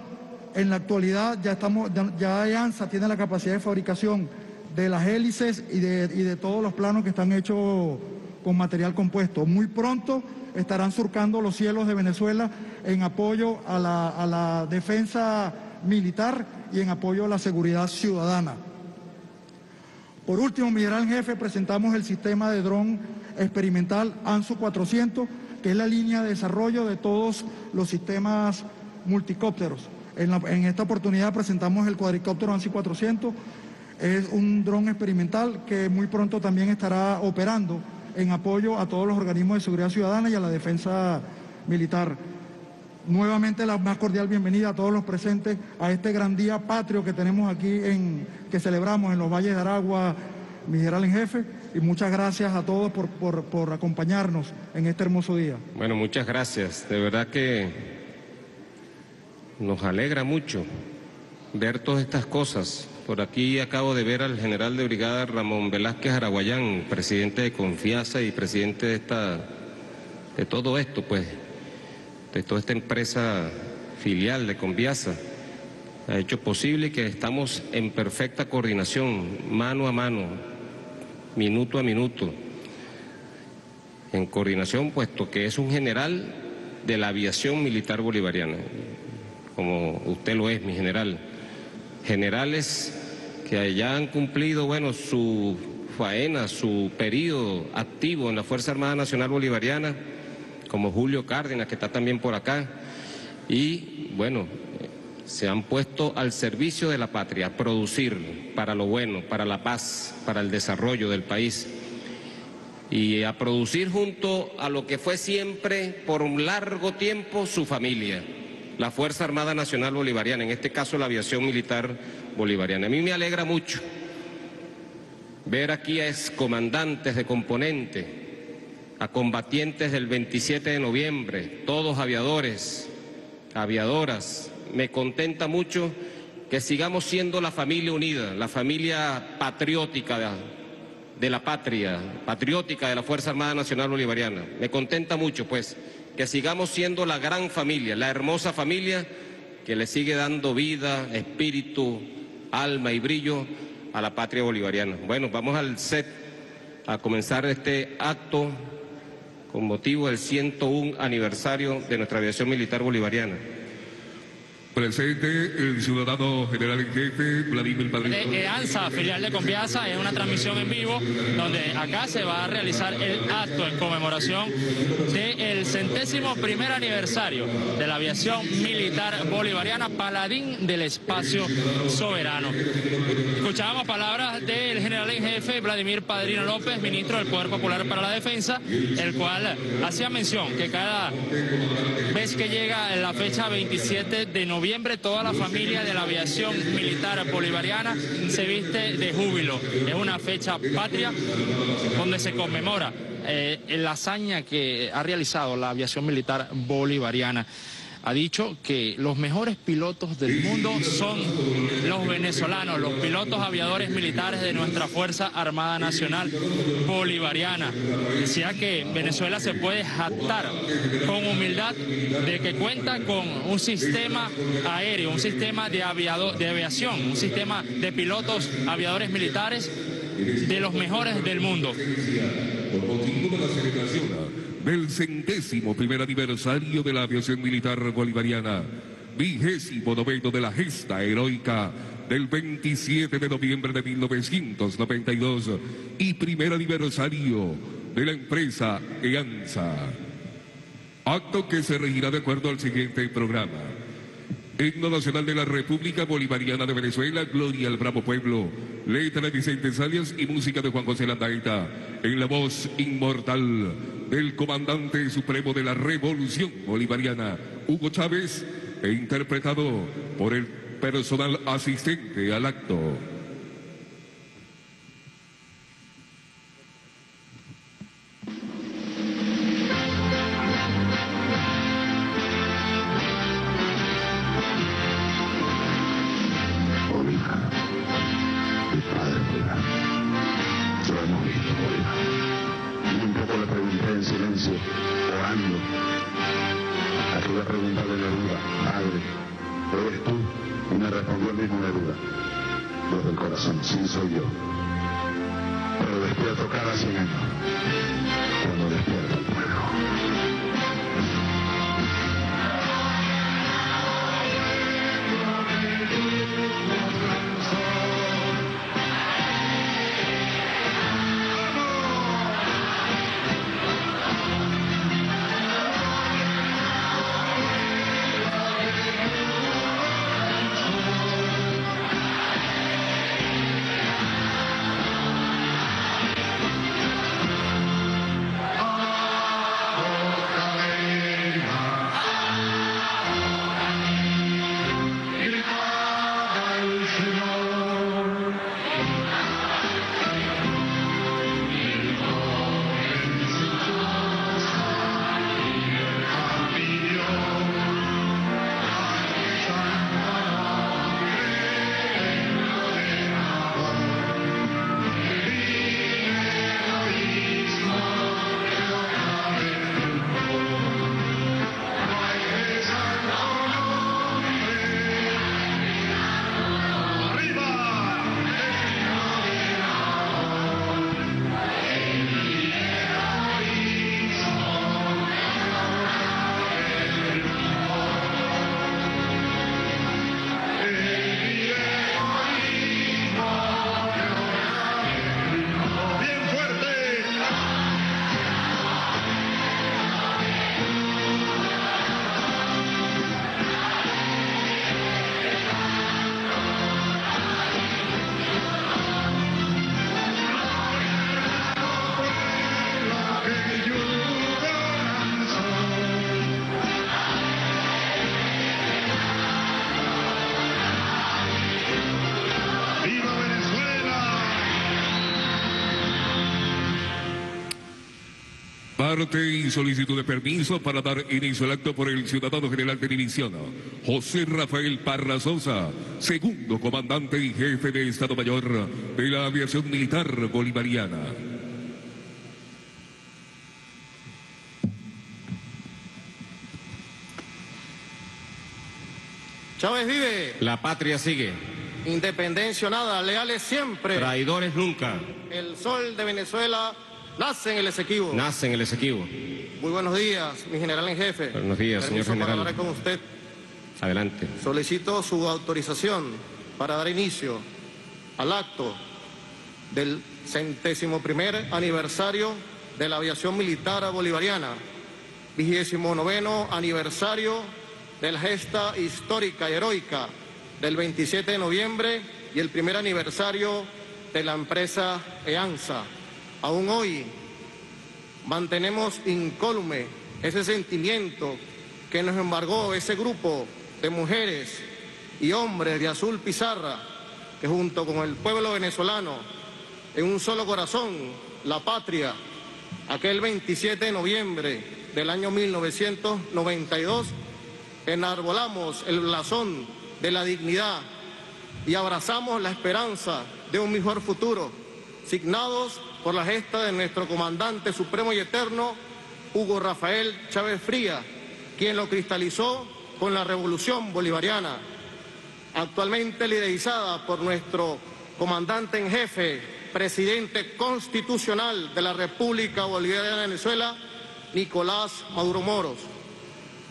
En la actualidad ya EANSA tiene la capacidad de fabricación de las hélices y de todos los planos que están hechos con material compuesto. Muy pronto estarán surcando los cielos de Venezuela en apoyo a la defensa militar y en apoyo a la seguridad ciudadana. Por último, mi general jefe, presentamos el sistema de dron experimental ANSU-400, que es la línea de desarrollo de todos los sistemas multicópteros. En esta oportunidad presentamos el cuadricóptero ANSU-400, es un dron experimental que muy pronto también estará operando en apoyo a todos los organismos de seguridad ciudadana y a la defensa militar. Nuevamente la más cordial bienvenida a todos los presentes a este gran día patrio que tenemos aquí, que celebramos en los valles de Aragua, mi general en jefe, y muchas gracias a todos por acompañarnos en este hermoso día. Bueno, muchas gracias, de verdad que nos alegra mucho ver todas estas cosas. Por aquí acabo de ver al general de brigada Ramón Velázquez Araguayán, presidente de Confiasa y presidente de todo esto, pues, de toda esta empresa filial de Conviasa. Ha hecho posible que estamos en perfecta coordinación, mano a mano, minuto a minuto, en coordinación, puesto que es un general de la aviación militar bolivariana, como usted lo es, mi general. Generales que ya han cumplido, bueno, su faena, su periodo activo en la Fuerza Armada Nacional Bolivariana, como Julio Cárdenas, que está también por acá, y bueno, se han puesto al servicio de la patria, a producir para lo bueno, para la paz, para el desarrollo del país, y a producir junto a lo que fue siempre, por un largo tiempo, su familia, la Fuerza Armada Nacional Bolivariana, en este caso la Aviación Militar Bolivariana. A mí me alegra mucho ver aquí a excomandantes de componente, a combatientes del 27 de noviembre, todos aviadores, aviadoras. Me contenta mucho que sigamos siendo la familia unida, la familia patriótica de la patria, patriótica de la Fuerza Armada Nacional Bolivariana. Me contenta mucho, pues, que sigamos siendo la gran familia, la hermosa familia que le sigue dando vida, espíritu, alma y brillo a la patria bolivariana. Bueno, vamos al set a comenzar este acto con motivo del 101 aniversario de nuestra aviación militar bolivariana. Presente el ciudadano general en jefe, Vladimir Padrino. EANSA, filial de Conviasa, es una transmisión en vivo donde acá se va a realizar el acto en conmemoración del 101 aniversario de la aviación militar bolivariana, paladín del espacio soberano. Escuchábamos palabras del general en jefe, Vladimir Padrino López, ministro del Poder Popular para la Defensa, el cual hacía mención que cada vez que llega la fecha 27 de noviembre, toda la familia de la aviación militar bolivariana se viste de júbilo. Es una fecha patria donde se conmemora la hazaña que ha realizado la aviación militar bolivariana. Ha dicho que los mejores pilotos del mundo son los venezolanos, los pilotos aviadores militares de nuestra Fuerza Armada Nacional Bolivariana. Decía que Venezuela se puede jactar con humildad de que cuenta con un sistema aéreo, un sistema de aviación, un sistema de pilotos aviadores militares de los mejores del mundo. Por motivo de la celebración del 101 aniversario de la aviación militar bolivariana, 29º de la gesta heroica del 27 de noviembre de 1992 y 1er aniversario de la empresa EANSA. Acto que se regirá de acuerdo al siguiente programa. Himno Nacional de la República Bolivariana de Venezuela, Gloria al Bravo Pueblo. Letra de Vicente Salias y música de Juan José Landaeta, en la voz inmortal del comandante supremo de la Revolución Bolivariana, Hugo Chávez, e interpretado por el personal asistente al acto. lo hemos visto, Morena. Y un poco le pregunté en silencio, orando, aquella pregunta de Neruda, Padre, ¿eres tú? Y me respondió el mismo Neruda, desde el corazón, sí soy yo. Pero despierto cada 100 años, cuando despierto el pueblo. Y solicitud de permiso para dar inicio al acto por el ciudadano general de división José Rafael Parra Sosa, segundo comandante y jefe de Estado Mayor de la Aviación Militar Bolivariana. Chávez vive. La patria sigue. Independencia nada, leales siempre. Traidores nunca. El sol de Venezuela nace en el Esequibo. Nace en el Esequibo. Muy buenos días, mi general en jefe. Buenos días, señor general. Hablaré con usted. Adelante. Solicito su autorización para dar inicio al acto del 101.º aniversario de la aviación militar bolivariana, 29.º aniversario de la gesta histórica y heroica del 27 de noviembre y el primer aniversario de la empresa EANSA. Aún hoy mantenemos incólume ese sentimiento que nos embargó ese grupo de mujeres y hombres de azul pizarra que junto con el pueblo venezolano, en un solo corazón, la patria, aquel 27 de noviembre del año 1992, enarbolamos el blasón de la dignidad y abrazamos la esperanza de un mejor futuro, signados por la gesta de nuestro comandante supremo y eterno, Hugo Rafael Chávez Frías, quien lo cristalizó con la revolución bolivariana. Actualmente liderizada por nuestro comandante en jefe, presidente constitucional de la República Bolivariana de Venezuela, Nicolás Maduro Moros.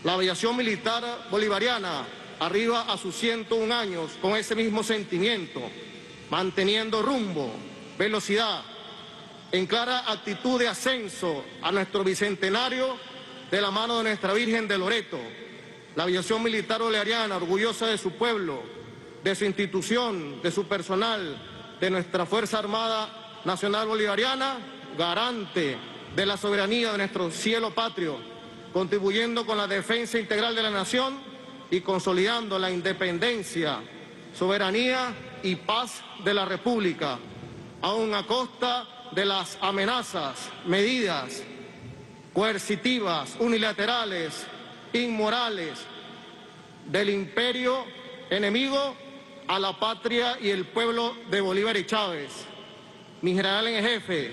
La aviación militar bolivariana arriba a sus 101 años con ese mismo sentimiento, manteniendo rumbo, velocidad, en clara actitud de ascenso a nuestro bicentenario de la mano de nuestra Virgen de Loreto. La aviación militar bolivariana, orgullosa de su pueblo, de su institución, de su personal, de nuestra Fuerza Armada Nacional Bolivariana, garante de la soberanía de nuestro cielo patrio, contribuyendo con la defensa integral de la nación y consolidando la independencia, soberanía y paz de la República, aun a costa de las amenazas, medidas coercitivas, unilaterales, inmorales del imperio enemigo a la patria y el pueblo de Bolívar y Chávez. Mi general en jefe,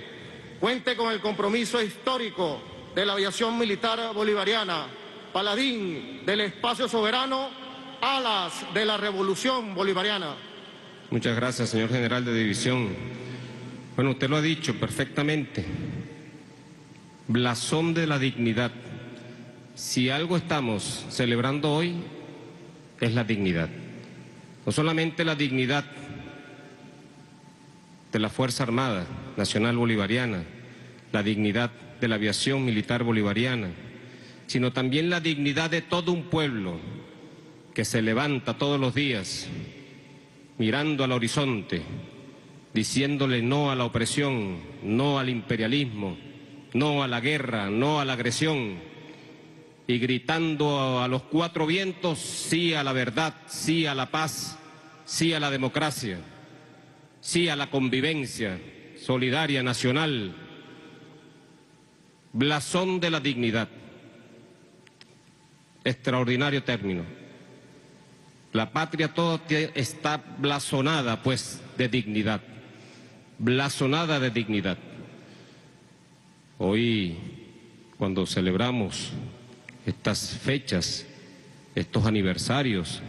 cuente con el compromiso histórico de la aviación militar bolivariana, paladín del espacio soberano, alas de la revolución bolivariana. Muchas gracias, señor general de división. Bueno, usted lo ha dicho perfectamente. Blasón de la dignidad. Si algo estamos celebrando hoy, es la dignidad. No solamente la dignidad de la Fuerza Armada Nacional Bolivariana, la dignidad de la aviación militar bolivariana, sino también la dignidad de todo un pueblo que se levanta todos los días mirando al horizonte, diciéndole no a la opresión, no al imperialismo, no a la guerra, no a la agresión, y gritando a los cuatro vientos, sí a la verdad, sí a la paz, sí a la democracia, sí a la convivencia solidaria nacional. Blasón de la dignidad. Extraordinario término. La patria toda está blasonada, pues, de dignidad. Blasonada de dignidad. Hoy, cuando celebramos estas fechas, estos aniversarios,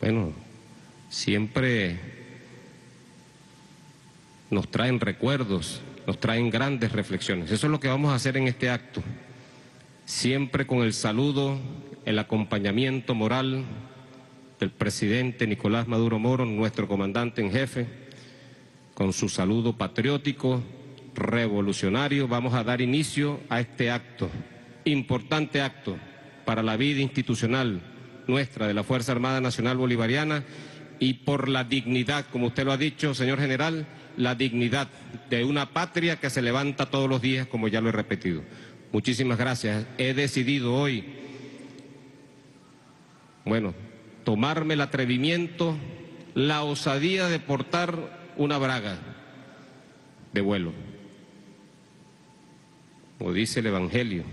bueno, siempre nos traen recuerdos, nos traen grandes reflexiones. Eso es lo que vamos a hacer en este acto. Siempre con el saludo, el acompañamiento moral del presidente Nicolás Maduro Moros, nuestro comandante en jefe, con su saludo patriótico, revolucionario, vamos a dar inicio a este acto, importante acto para la vida institucional nuestra de la Fuerza Armada Nacional Bolivariana, y por la dignidad, como usted lo ha dicho, señor general, la dignidad de una patria que se levanta todos los días, como ya lo he repetido. Muchísimas gracias. He decidido hoy, bueno, tomarme el atrevimiento, la osadía de portar una braga de vuelo. Como dice el Evangelio,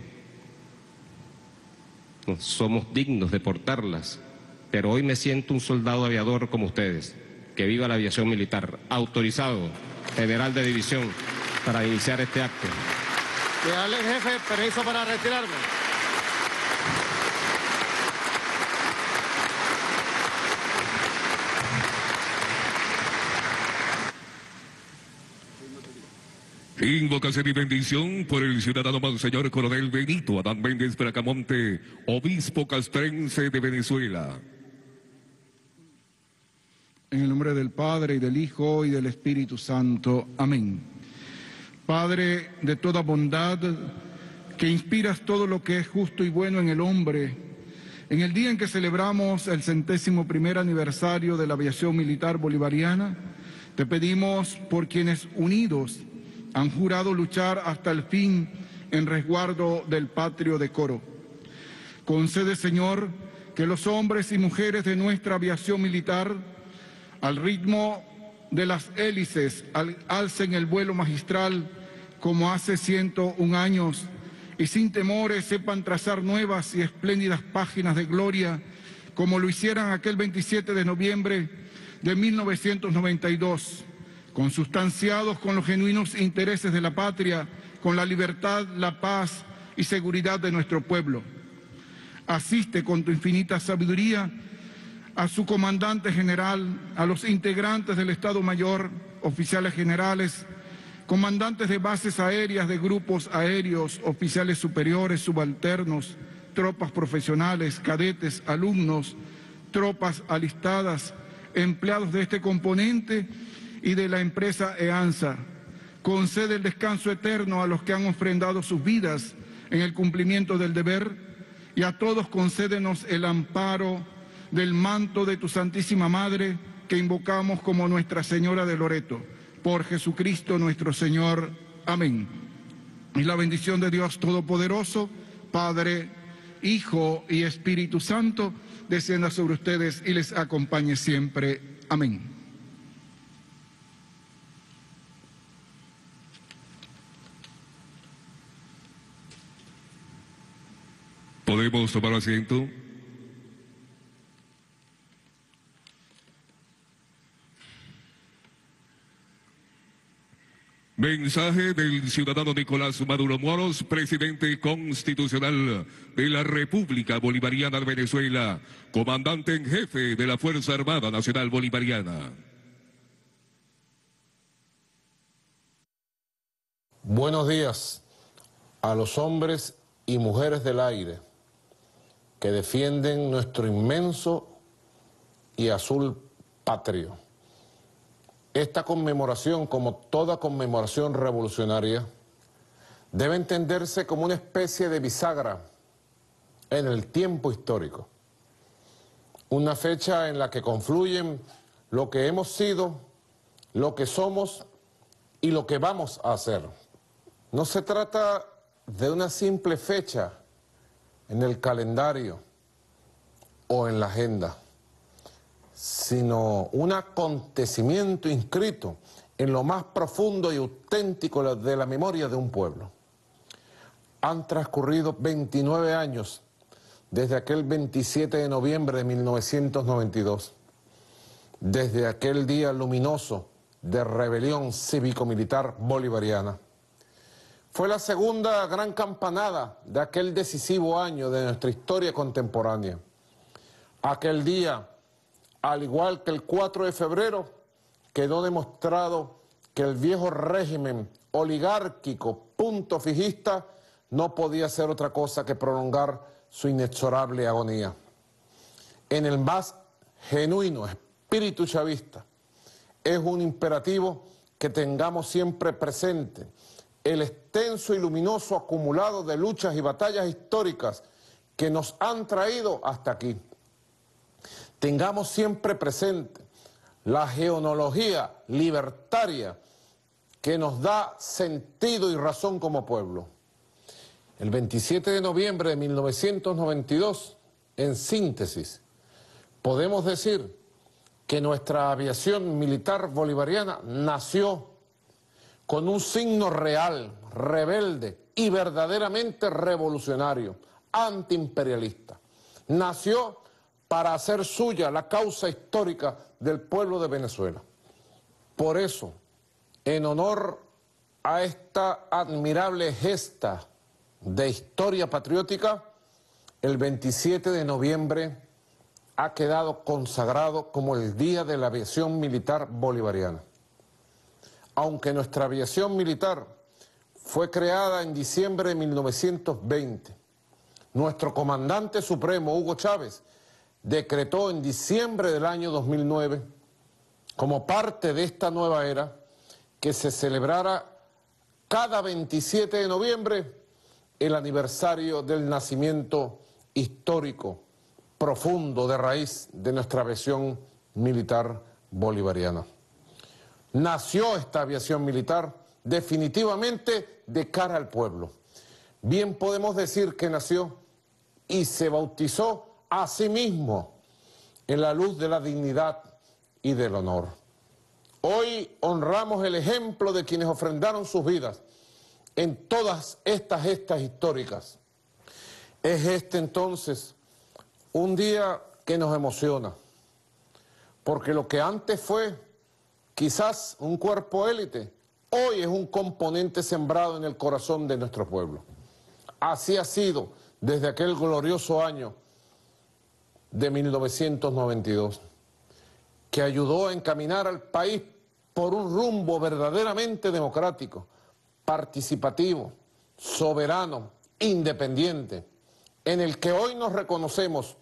no somos dignos de portarlas. Pero hoy me siento un soldado aviador como ustedes. Que viva la aviación militar. Autorizado, general de división, para iniciar este acto. Le darle, jefe, permiso para retirarme. Invocación y bendición por el ciudadano monseñor coronel Benito Adán Méndez Bracamonte, obispo castrense de Venezuela. En el nombre del Padre, y del Hijo, y del Espíritu Santo. Amén. Padre de toda bondad, que inspiras todo lo que es justo y bueno en el hombre, en el día en que celebramos el 101.º aniversario de la aviación militar bolivariana, te pedimos por quienes unidos han jurado luchar hasta el fin en resguardo del patrio decoro. Concede, Señor, que los hombres y mujeres de nuestra aviación militar, al ritmo de las hélices, alcen el vuelo magistral como hace 101 años y sin temores sepan trazar nuevas y espléndidas páginas de gloria como lo hicieran aquel 27 de noviembre de 1992, consustanciados con los genuinos intereses de la patria, con la libertad, la paz y seguridad de nuestro pueblo. Asiste con tu infinita sabiduría a su comandante general, a los integrantes del Estado Mayor, oficiales generales, comandantes de bases aéreas, de grupos aéreos, oficiales superiores, subalternos, tropas profesionales, cadetes, alumnos, tropas alistadas, empleados de este componente y de la empresa EANSA. Concede el descanso eterno a los que han ofrendado sus vidas en el cumplimiento del deber, y a todos concédenos el amparo del manto de tu Santísima Madre, que invocamos como Nuestra Señora de Loreto. Por Jesucristo nuestro Señor. Amén. Y la bendición de Dios Todopoderoso, Padre, Hijo y Espíritu Santo, descienda sobre ustedes y les acompañe siempre. Amén. ¿Podemos tomar asiento? Mensaje del ciudadano Nicolás Maduro Moros, presidente constitucional de la República Bolivariana de Venezuela, comandante en jefe de la Fuerza Armada Nacional Bolivariana. Buenos días a los hombres y mujeres del aire que defienden nuestro inmenso y azul patrio. Esta conmemoración, como toda conmemoración revolucionaria, debe entenderse como una especie de bisagra en el tiempo histórico. Una fecha en la que confluyen lo que hemos sido, lo que somos y lo que vamos a hacer. No se trata de una simple fecha en el calendario o en la agenda, sino un acontecimiento inscrito en lo más profundo y auténtico de la memoria de un pueblo. Han transcurrido 29 años desde aquel 27 de noviembre de 1992, desde aquel día luminoso de rebelión cívico-militar bolivariana. Fue la segunda gran campanada de aquel decisivo año de nuestra historia contemporánea. Aquel día, al igual que el 4 de febrero, quedó demostrado que el viejo régimen oligárquico puntofijista no podía hacer otra cosa que prolongar su inexorable agonía. En el más genuino espíritu chavista, es un imperativo que tengamos siempre presente el extenso y luminoso acumulado de luchas y batallas históricas que nos han traído hasta aquí. Tengamos siempre presente la genealogía libertaria que nos da sentido y razón como pueblo. El 27 de noviembre de 1992, en síntesis, podemos decir que nuestra aviación militar bolivariana nació con un signo real, rebelde y verdaderamente revolucionario, antiimperialista. Nació para hacer suya la causa histórica del pueblo de Venezuela. Por eso, en honor a esta admirable gesta de historia patriótica, el 27 de noviembre ha quedado consagrado como el Día de la Aviación Militar Bolivariana. Aunque nuestra aviación militar fue creada en diciembre de 1920, nuestro comandante supremo, Hugo Chávez, decretó en diciembre del año 2009, como parte de esta nueva era, que se celebrara cada 27 de noviembre el aniversario del nacimiento histórico, profundo, de raíz de nuestra aviación militar bolivariana. Nació esta aviación militar definitivamente de cara al pueblo. Bien podemos decir que nació y se bautizó asimismo, en la luz de la dignidad y del honor. Hoy honramos el ejemplo de quienes ofrendaron sus vidas en todas estas gestas históricas. Es este entonces un día que nos emociona, porque lo que antes fue quizás un cuerpo élite, hoy es un componente sembrado en el corazón de nuestro pueblo. Así ha sido desde aquel glorioso año de 1992, que ayudó a encaminar al país por un rumbo verdaderamente democrático, participativo, soberano, independiente, en el que hoy nos reconocemos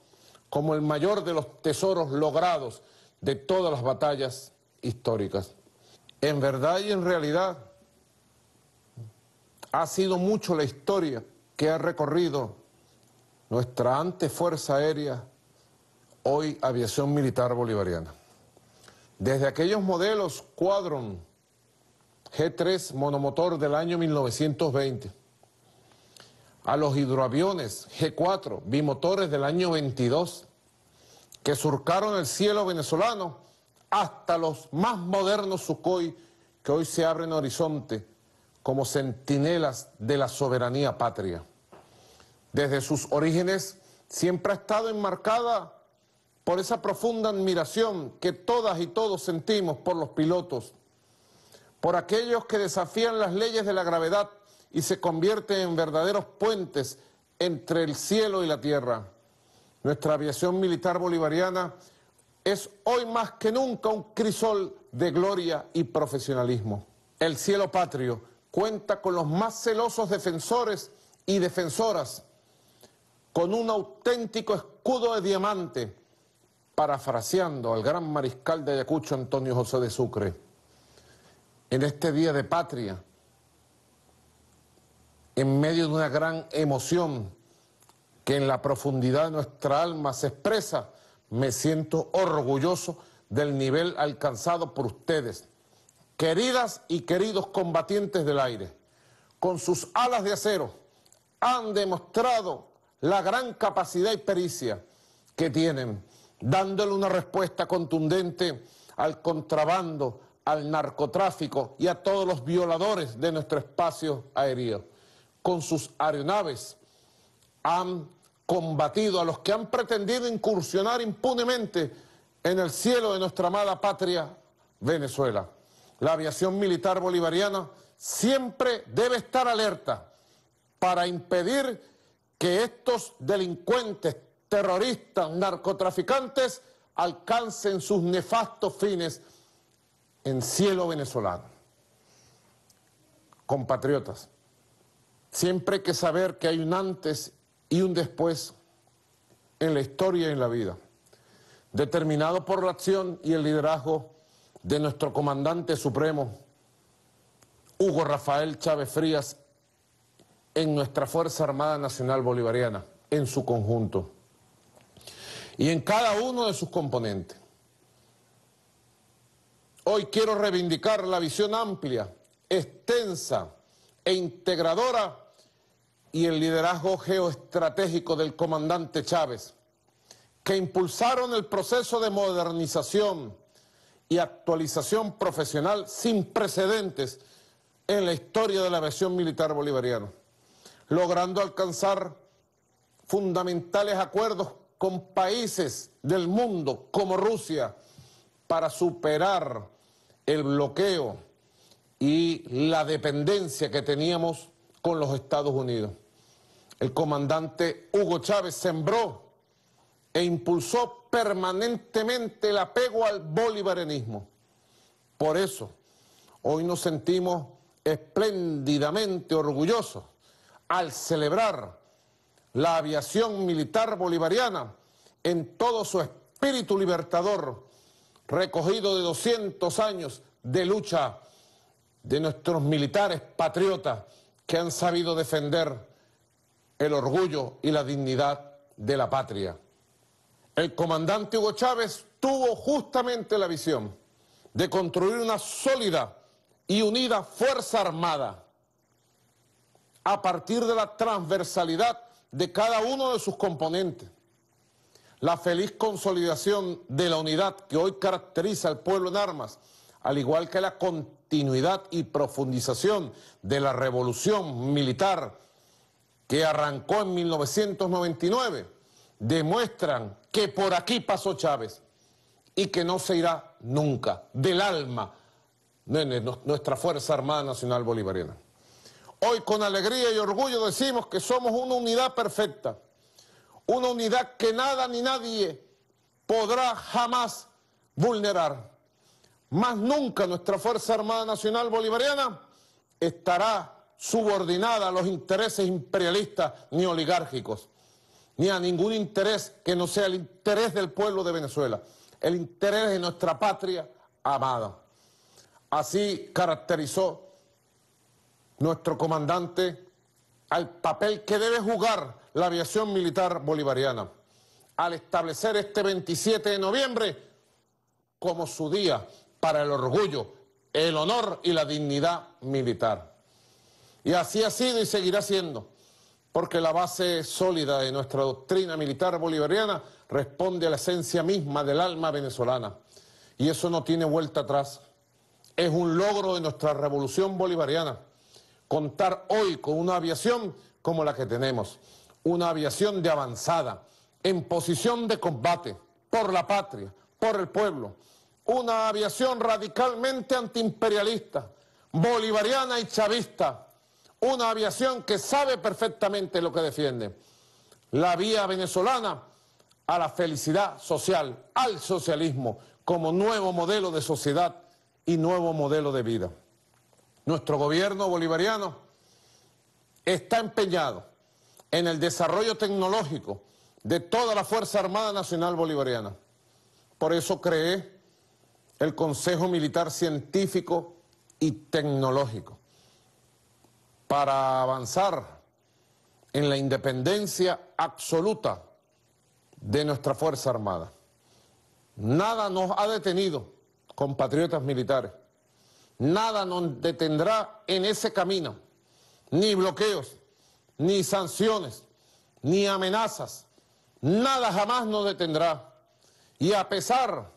como el mayor de los tesoros logrados de todas las batallas históricas. En verdad y en realidad, ha sido mucho la historia que ha recorrido nuestra antes Fuerza Aérea, hoy Aviación Militar Bolivariana. Desde aquellos modelos Quadron G3 monomotor del año 1920, a los hidroaviones G4 bimotores del año 22, que surcaron el cielo venezolano, hasta los más modernos Sukhoi, que hoy se abren horizonte como centinelas de la soberanía patria. Desde sus orígenes siempre ha estado enmarcada por esa profunda admiración que todas y todos sentimos por los pilotos, por aquellos que desafían las leyes de la gravedad y se convierten en verdaderos puentes entre el cielo y la tierra. Nuestra aviación militar bolivariana es hoy más que nunca un crisol de gloria y profesionalismo. El cielo patrio cuenta con los más celosos defensores y defensoras, con un auténtico escudo de diamante, parafraseando al gran mariscal de Ayacucho, Antonio José de Sucre. En este día de patria, en medio de una gran emoción que en la profundidad de nuestra alma se expresa, me siento orgulloso del nivel alcanzado por ustedes, queridas y queridos combatientes del aire. Con sus alas de acero han demostrado la gran capacidad y pericia que tienen, dándole una respuesta contundente al contrabando, al narcotráfico y a todos los violadores de nuestro espacio aéreo. Con sus aeronaves han combatido a los que han pretendido incursionar impunemente en el cielo de nuestra amada patria Venezuela. La aviación militar bolivariana siempre debe estar alerta para impedir que estos delincuentes, terroristas, narcotraficantes alcancen sus nefastos fines en cielo venezolano. Compatriotas, siempre hay que saber que hay un antes y un después en la historia y en la vida, determinado por la acción y el liderazgo de nuestro comandante supremo, Hugo Rafael Chávez Frías, en nuestra Fuerza Armada Nacional Bolivariana, en su conjunto, y en cada uno de sus componentes. Hoy quiero reivindicar la visión amplia, extensa e integradora y el liderazgo geoestratégico del comandante Chávez, que impulsaron el proceso de modernización y actualización profesional sin precedentes en la historia de la aviación militar bolivariana, logrando alcanzar fundamentales acuerdos con países del mundo como Rusia para superar el bloqueo y la dependencia que teníamos con los Estados Unidos. El comandante Hugo Chávez sembró e impulsó permanentemente el apego al bolivarianismo. Por eso, hoy nos sentimos espléndidamente orgullosos al celebrar la aviación militar bolivariana en todo su espíritu libertador, recogido de 200 años de lucha de nuestros militares patriotas que han sabido defender el orgullo y la dignidad de la patria. El comandante Hugo Chávez tuvo justamente la visión de construir una sólida y unida Fuerza Armada a partir de la transversalidad de cada uno de sus componentes. La feliz consolidación de la unidad que hoy caracteriza al pueblo en armas, al igual que la continuidad y profundización de la revolución militar que arrancó en 1999, demuestran que por aquí pasó Chávez y que no se irá nunca del alma de nuestra Fuerza Armada Nacional Bolivariana. Hoy con alegría y orgullo decimos que somos una unidad perfecta, una unidad que nada ni nadie podrá jamás vulnerar. Más nunca nuestra Fuerza Armada Nacional Bolivariana estará subordinada a los intereses imperialistas ni oligárquicos, ni a ningún interés que no sea el interés del pueblo de Venezuela, el interés de nuestra patria amada. Así caracterizó nuestro comandante al papel que debe jugar la aviación militar bolivariana, al establecer este 27 de noviembre como su día para el orgullo, el honor y la dignidad militar. Y así ha sido y seguirá siendo, porque la base sólida de nuestra doctrina militar bolivariana responde a la esencia misma del alma venezolana. Y eso no tiene vuelta atrás. Es un logro de nuestra revolución bolivariana contar hoy con una aviación como la que tenemos, una aviación de avanzada, en posición de combate, por la patria, por el pueblo, una aviación radicalmente antiimperialista, bolivariana y chavista, una aviación que sabe perfectamente lo que defiende, la vía venezolana a la felicidad social, al socialismo como nuevo modelo de sociedad y nuevo modelo de vida. Nuestro gobierno bolivariano está empeñado en el desarrollo tecnológico de toda la Fuerza Armada Nacional Bolivariana. Por eso creé el Consejo Militar Científico y Tecnológico, para avanzar en la independencia absoluta de nuestra Fuerza Armada. Nada nos ha detenido, compatriotas militares, nada nos detendrá en ese camino, ni bloqueos, ni sanciones, ni amenazas, nada jamás nos detendrá. Y a pesar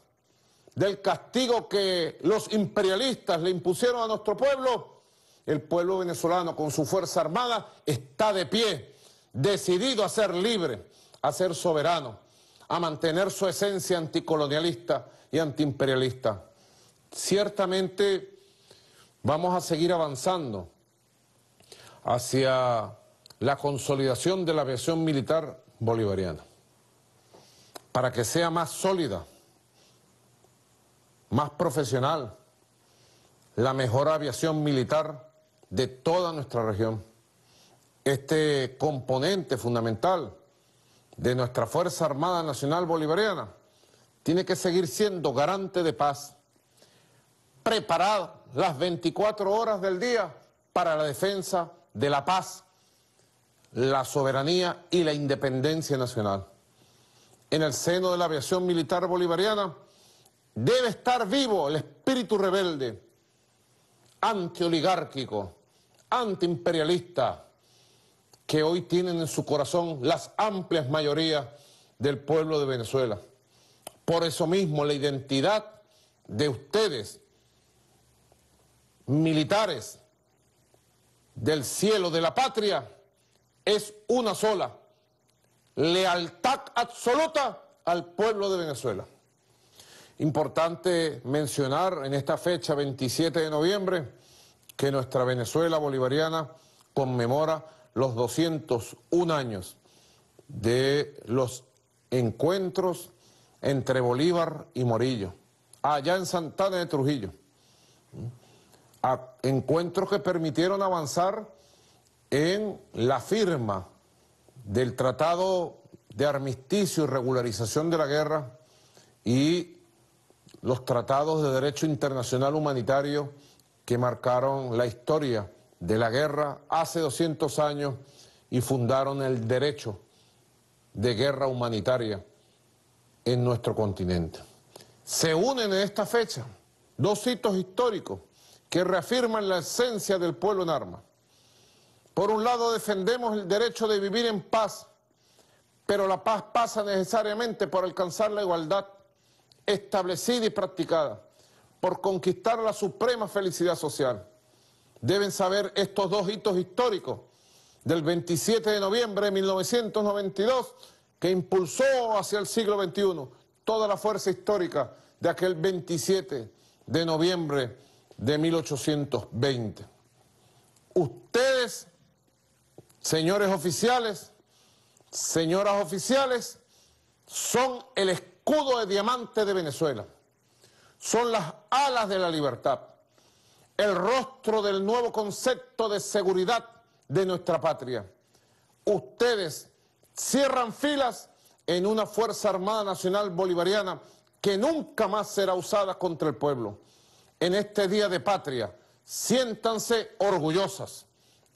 del castigo que los imperialistas le impusieron a nuestro pueblo, el pueblo venezolano con su Fuerza Armada está de pie, decidido a ser libre, a ser soberano, a mantener su esencia anticolonialista y antiimperialista. Ciertamente vamos a seguir avanzando hacia la consolidación de la aviación militar bolivariana, para que sea más sólida, más profesional, la mejor aviación militar de toda nuestra región. Este componente fundamental de nuestra Fuerza Armada Nacional Bolivariana tiene que seguir siendo garante de paz, preparada las 24 horas del día para la defensa de la paz, la soberanía y la independencia nacional. En el seno de la aviación militar bolivariana debe estar vivo el espíritu rebelde, antioligárquico, antiimperialista, que hoy tienen en su corazón las amplias mayorías del pueblo de Venezuela. Por eso mismo la identidad de ustedes, militares del cielo de la patria, es una sola: lealtad absoluta al pueblo de Venezuela. Importante mencionar en esta fecha, 27 de noviembre, que nuestra Venezuela bolivariana conmemora los 201 años de los encuentros entre Bolívar y Morillo, allá en Santana de Trujillo. Encuentros que permitieron avanzar en la firma del Tratado de Armisticio y Regularización de la Guerra y los tratados de Derecho Internacional Humanitario que marcaron la historia de la guerra hace 200 años y fundaron el derecho de guerra humanitaria en nuestro continente. Se unen en esta fecha dos hitos históricos que reafirman la esencia del pueblo en armas. Por un lado defendemos el derecho de vivir en paz, pero la paz pasa necesariamente por alcanzar la igualdad establecida y practicada, por conquistar la suprema felicidad social. Deben saber estos dos hitos históricos del 27 de noviembre de 1992 que impulsó hacia el siglo XXI toda la fuerza histórica de aquel 27 de noviembre de 1820. Ustedes, señores oficiales, señoras oficiales, son el escudo de diamante de Venezuela. Son las alas de la libertad, el rostro del nuevo concepto de seguridad de nuestra patria. Ustedes cierran filas en una Fuerza Armada Nacional Bolivariana que nunca más será usada contra el pueblo. En este Día de Patria, siéntanse orgullosas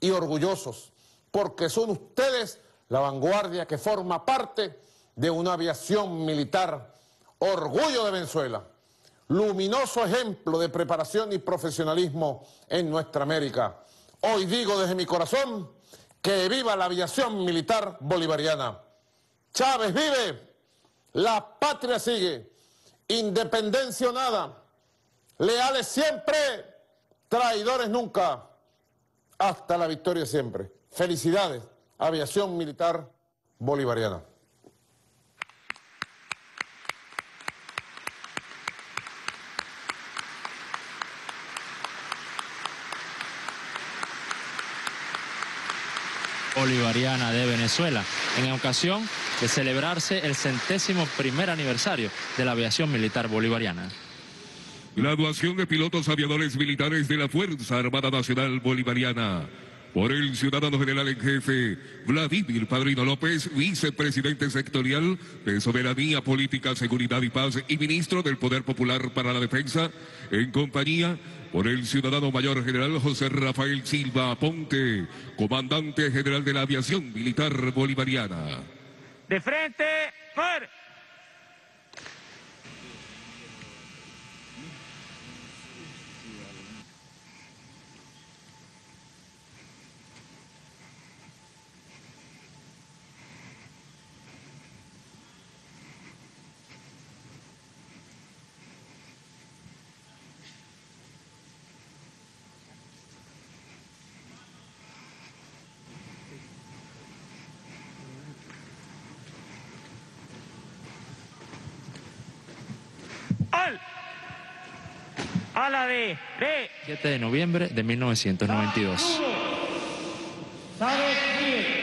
y orgullosos, porque son ustedes la vanguardia que forma parte de una aviación militar, orgullo de Venezuela. Luminoso ejemplo de preparación y profesionalismo en nuestra América. Hoy digo desde mi corazón que viva la aviación militar bolivariana. Chávez vive, la patria sigue, independencia nada, leales siempre, traidores nunca, hasta la victoria siempre. Felicidades, aviación militar bolivariana. Bolivariana de Venezuela, en ocasión de celebrarse el 101.º aniversario de la Aviación Militar Bolivariana. Graduación de pilotos aviadores militares de la Fuerza Armada Nacional Bolivariana. Por el ciudadano general en jefe, Vladimir Padrino López, vicepresidente sectorial de Soberanía Política, Seguridad y Paz y ministro del Poder Popular para la Defensa, en compañía por el ciudadano mayor general José Rafael Silva Aponte, comandante general de la Aviación Militar Bolivariana. De frente, fuera. A la de 7 de noviembre de 1992.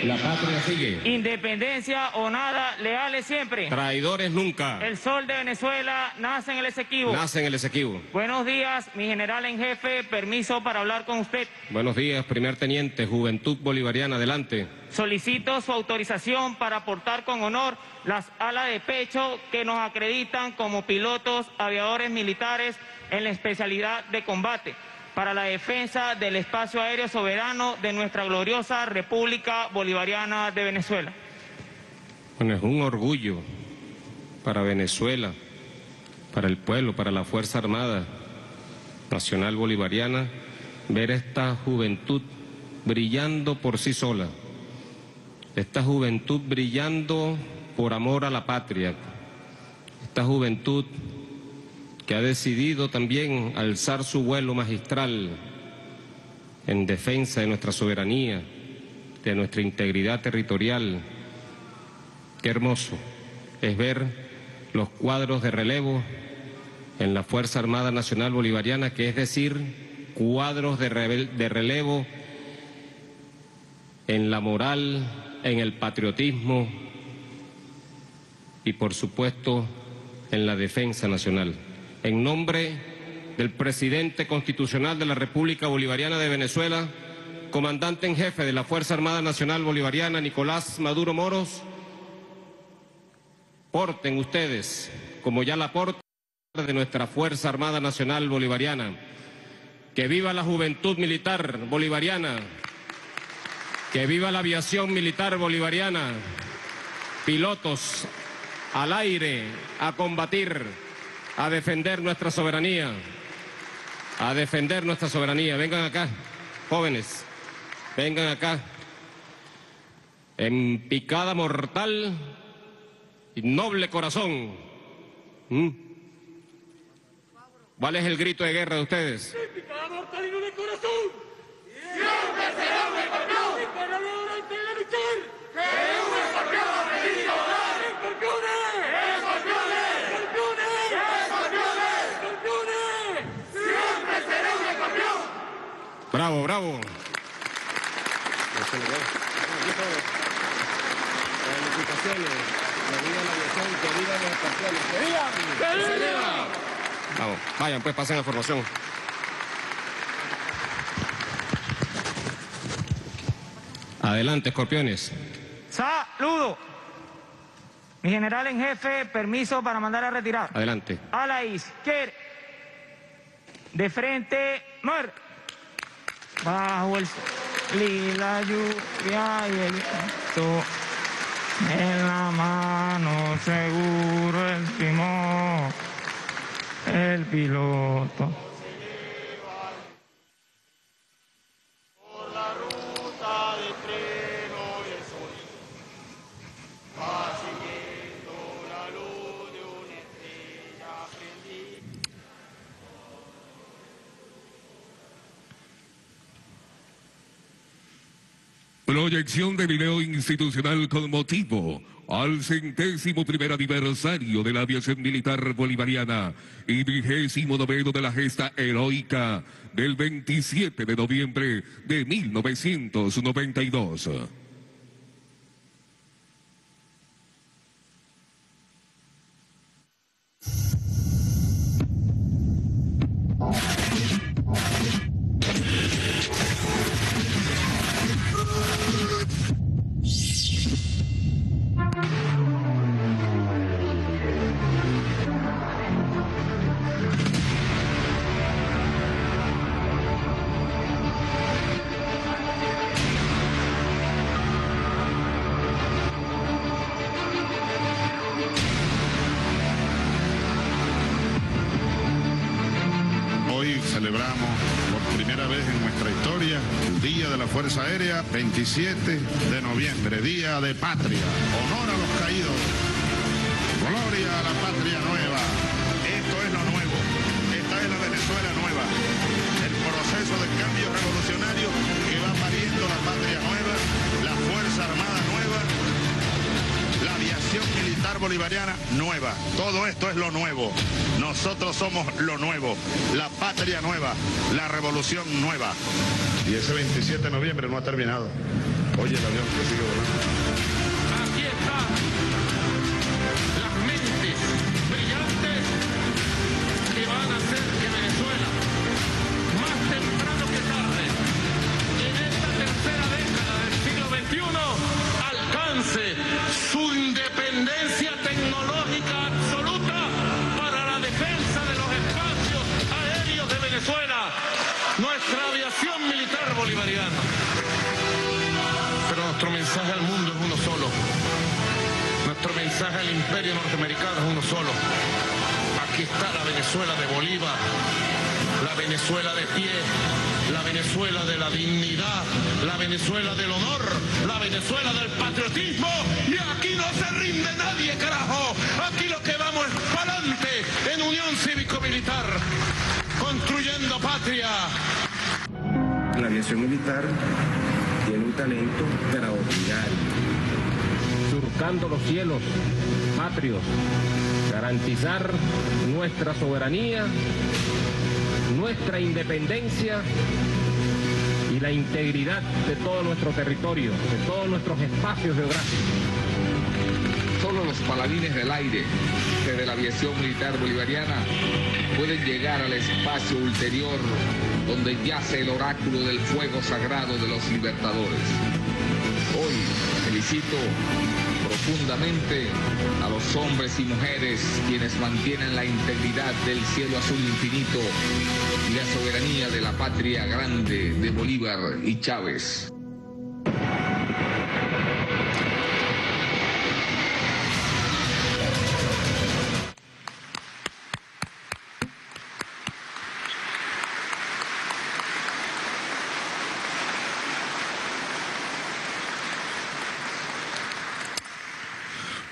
La patria sigue. Independencia o nada, leales siempre. Traidores nunca. El sol de Venezuela nace en el Esequibo. Nace en el Esequibo. Buenos días, mi general en jefe, permiso para hablar con usted. Buenos días, primer teniente, Juventud Bolivariana, adelante. Solicito su autorización para portar con honor las alas de pecho que nos acreditan como pilotos aviadores militares en la especialidad de combate para la defensa del espacio aéreo soberano de nuestra gloriosa República Bolivariana de Venezuela. Bueno, es un orgullo para Venezuela, para el pueblo, para la Fuerza Armada Nacional Bolivariana, ver esta juventud brillando por sí sola, esta juventud brillando por amor a la patria, esta juventud que ha decidido también alzar su vuelo magistral en defensa de nuestra soberanía, de nuestra integridad territorial. Qué hermoso es ver los cuadros de relevo en la Fuerza Armada Nacional Bolivariana, que es decir, cuadros de relevo en la moral, en el patriotismo y, por supuesto, en la defensa nacional. En nombre del presidente constitucional de la República Bolivariana de Venezuela, comandante en jefe de la Fuerza Armada Nacional Bolivariana, Nicolás Maduro Moros, porten ustedes, como ya la porta de nuestra Fuerza Armada Nacional Bolivariana. Que viva la juventud militar bolivariana, que viva la aviación militar bolivariana, pilotos al aire, a combatir, a defender nuestra soberanía, a defender nuestra soberanía. Vengan acá, jóvenes, vengan acá. En picada mortal y noble corazón. ¿Cuál es el grito de guerra de ustedes? En picada mortal y noble corazón. ¡Siempre será un escorpión! ¡Y para no durante la lucha! ¡Que un escorpión ha venido a dar! ¡Escorpiones! ¡Escorpiones! ¡Bravo, bravo! Vamos, vayan pues, pasen la formación. Adelante, escorpiones. ¡Saludo! Mi general en jefe, permiso para mandar a retirar. Adelante. A la izquierda. De frente, mar. Bajo el sol y la lluvia y el viento, en la mano seguro el timón, el piloto. Por la ruta de freno y el sonido, va siguiendo la luz de una estrella prendida. Proyección de video institucional con motivo al 101.º aniversario de la Aviación Militar Bolivariana y 29.º de la gesta heroica del 27 de noviembre de 1992. celebramos por primera vez en nuestra historia el Día de la Fuerza Aérea, 27 de noviembre, Día de Patria, honor a los caídos, gloria a la patria nueva. Esto es lo nuevo, esta es la Venezuela nueva, el proceso de cambio revolucionario que va pariendo la patria nueva, la Fuerza Armada nueva, la aviación militar bolivariana nueva. Todo esto es lo nuevo. Nosotros somos lo nuevo, la patria nueva, la revolución nueva. Y ese 27 de noviembre no ha terminado. Oye, el avión que sigue volando. Aquí están las mentes brillantes que van a hacer que Venezuela, más temprano que tarde, en esta tercera década del siglo XXI, alcance su independencia tecnológica absoluta para la defensa de los espacios aéreos de Venezuela, nuestra aviación militar bolivariana. Pero nuestro mensaje al mundo es uno solo. Nuestro mensaje al imperio norteamericano es uno solo. Aquí está la Venezuela de Bolívar, la Venezuela de pie, la Venezuela de la dignidad, la Venezuela del honor, la Venezuela del patriotismo, y aquí no se rinde nadie, carajo. Aquí lo que vamos es para adelante, en unión cívico-militar, construyendo patria. La aviación militar tiene un talento extraordinario. Surcando los cielos patrios, garantizar nuestra soberanía, nuestra independencia y la integridad de todo nuestro territorio, de todos nuestros espacios geográficos. Solo los paladines del aire desde la aviación militar bolivariana pueden llegar al espacio ulterior donde yace el oráculo del fuego sagrado de los libertadores. Hoy felicito profundamente a los hombres y mujeres quienes mantienen la integridad del cielo azul infinito y la soberanía de la patria grande de Bolívar y Chávez.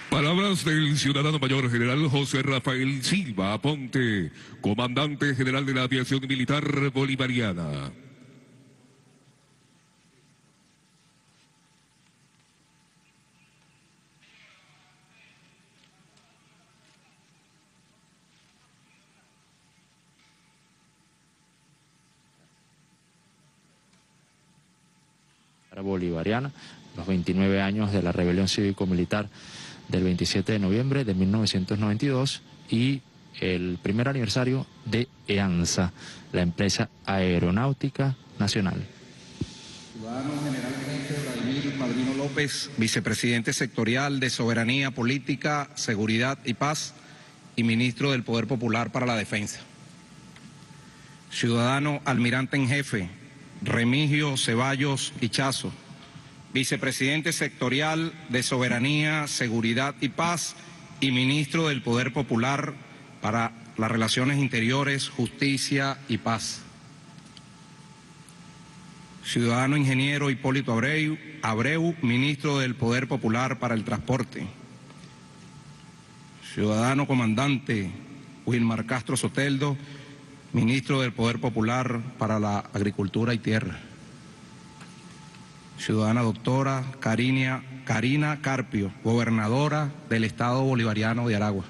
Palabras del ciudadano mayor general José Rafael Silva Aponte, comandante general de la aviación militar bolivariana. Bolivariana, los 29 años de la rebelión cívico-militar del 27 de noviembre de 1992 y el primer aniversario de EANSA, la empresa aeronáutica nacional. Ciudadano general teniente Vladimir Padrino López, vicepresidente sectorial de Soberanía Política, Seguridad y Paz y ministro del Poder Popular para la Defensa. Ciudadano almirante en jefe Remigio Ceballos Hichazo, vicepresidente sectorial de Soberanía, Seguridad y Paz y ministro del Poder Popular para las Relaciones Interiores, Justicia y Paz. Ciudadano ingeniero Hipólito Abreu, ministro del Poder Popular para el Transporte. Ciudadano comandante Wilmar Castro Soteldo, ministro del Poder Popular para la Agricultura y Tierra. Ciudadana doctora Karina Carpio, gobernadora del Estado Bolivariano de Aragua.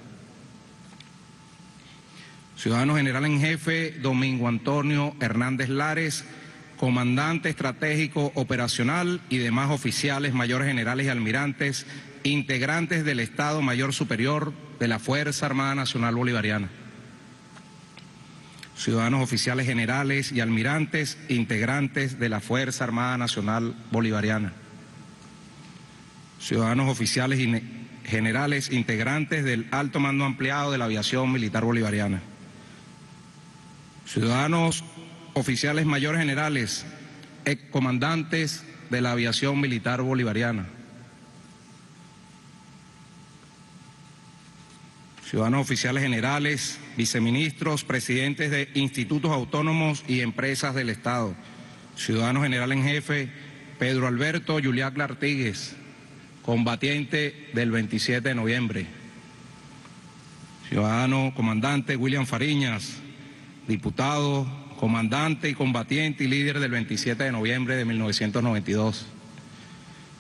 Ciudadano general en jefe Domingo Antonio Hernández Lárez, comandante estratégico operacional y demás oficiales, mayores generales y almirantes, integrantes del Estado Mayor Superior de la Fuerza Armada Nacional Bolivariana. Ciudadanos oficiales generales y almirantes, integrantes de la Fuerza Armada Nacional Bolivariana. Ciudadanos oficiales y generales, integrantes del Alto Mando Ampliado de la Aviación Militar Bolivariana. Ciudadanos oficiales mayores generales, excomandantes de la Aviación Militar Bolivariana. ciudadanos oficiales generales, viceministros, presidentes de institutos autónomos y empresas del Estado, ciudadano general en jefe Pedro Alberto Yuliac Artigues, combatiente del 27 de noviembre, ciudadano comandante William Fariñas, diputado, comandante y combatiente y líder del 27 de noviembre de 1992.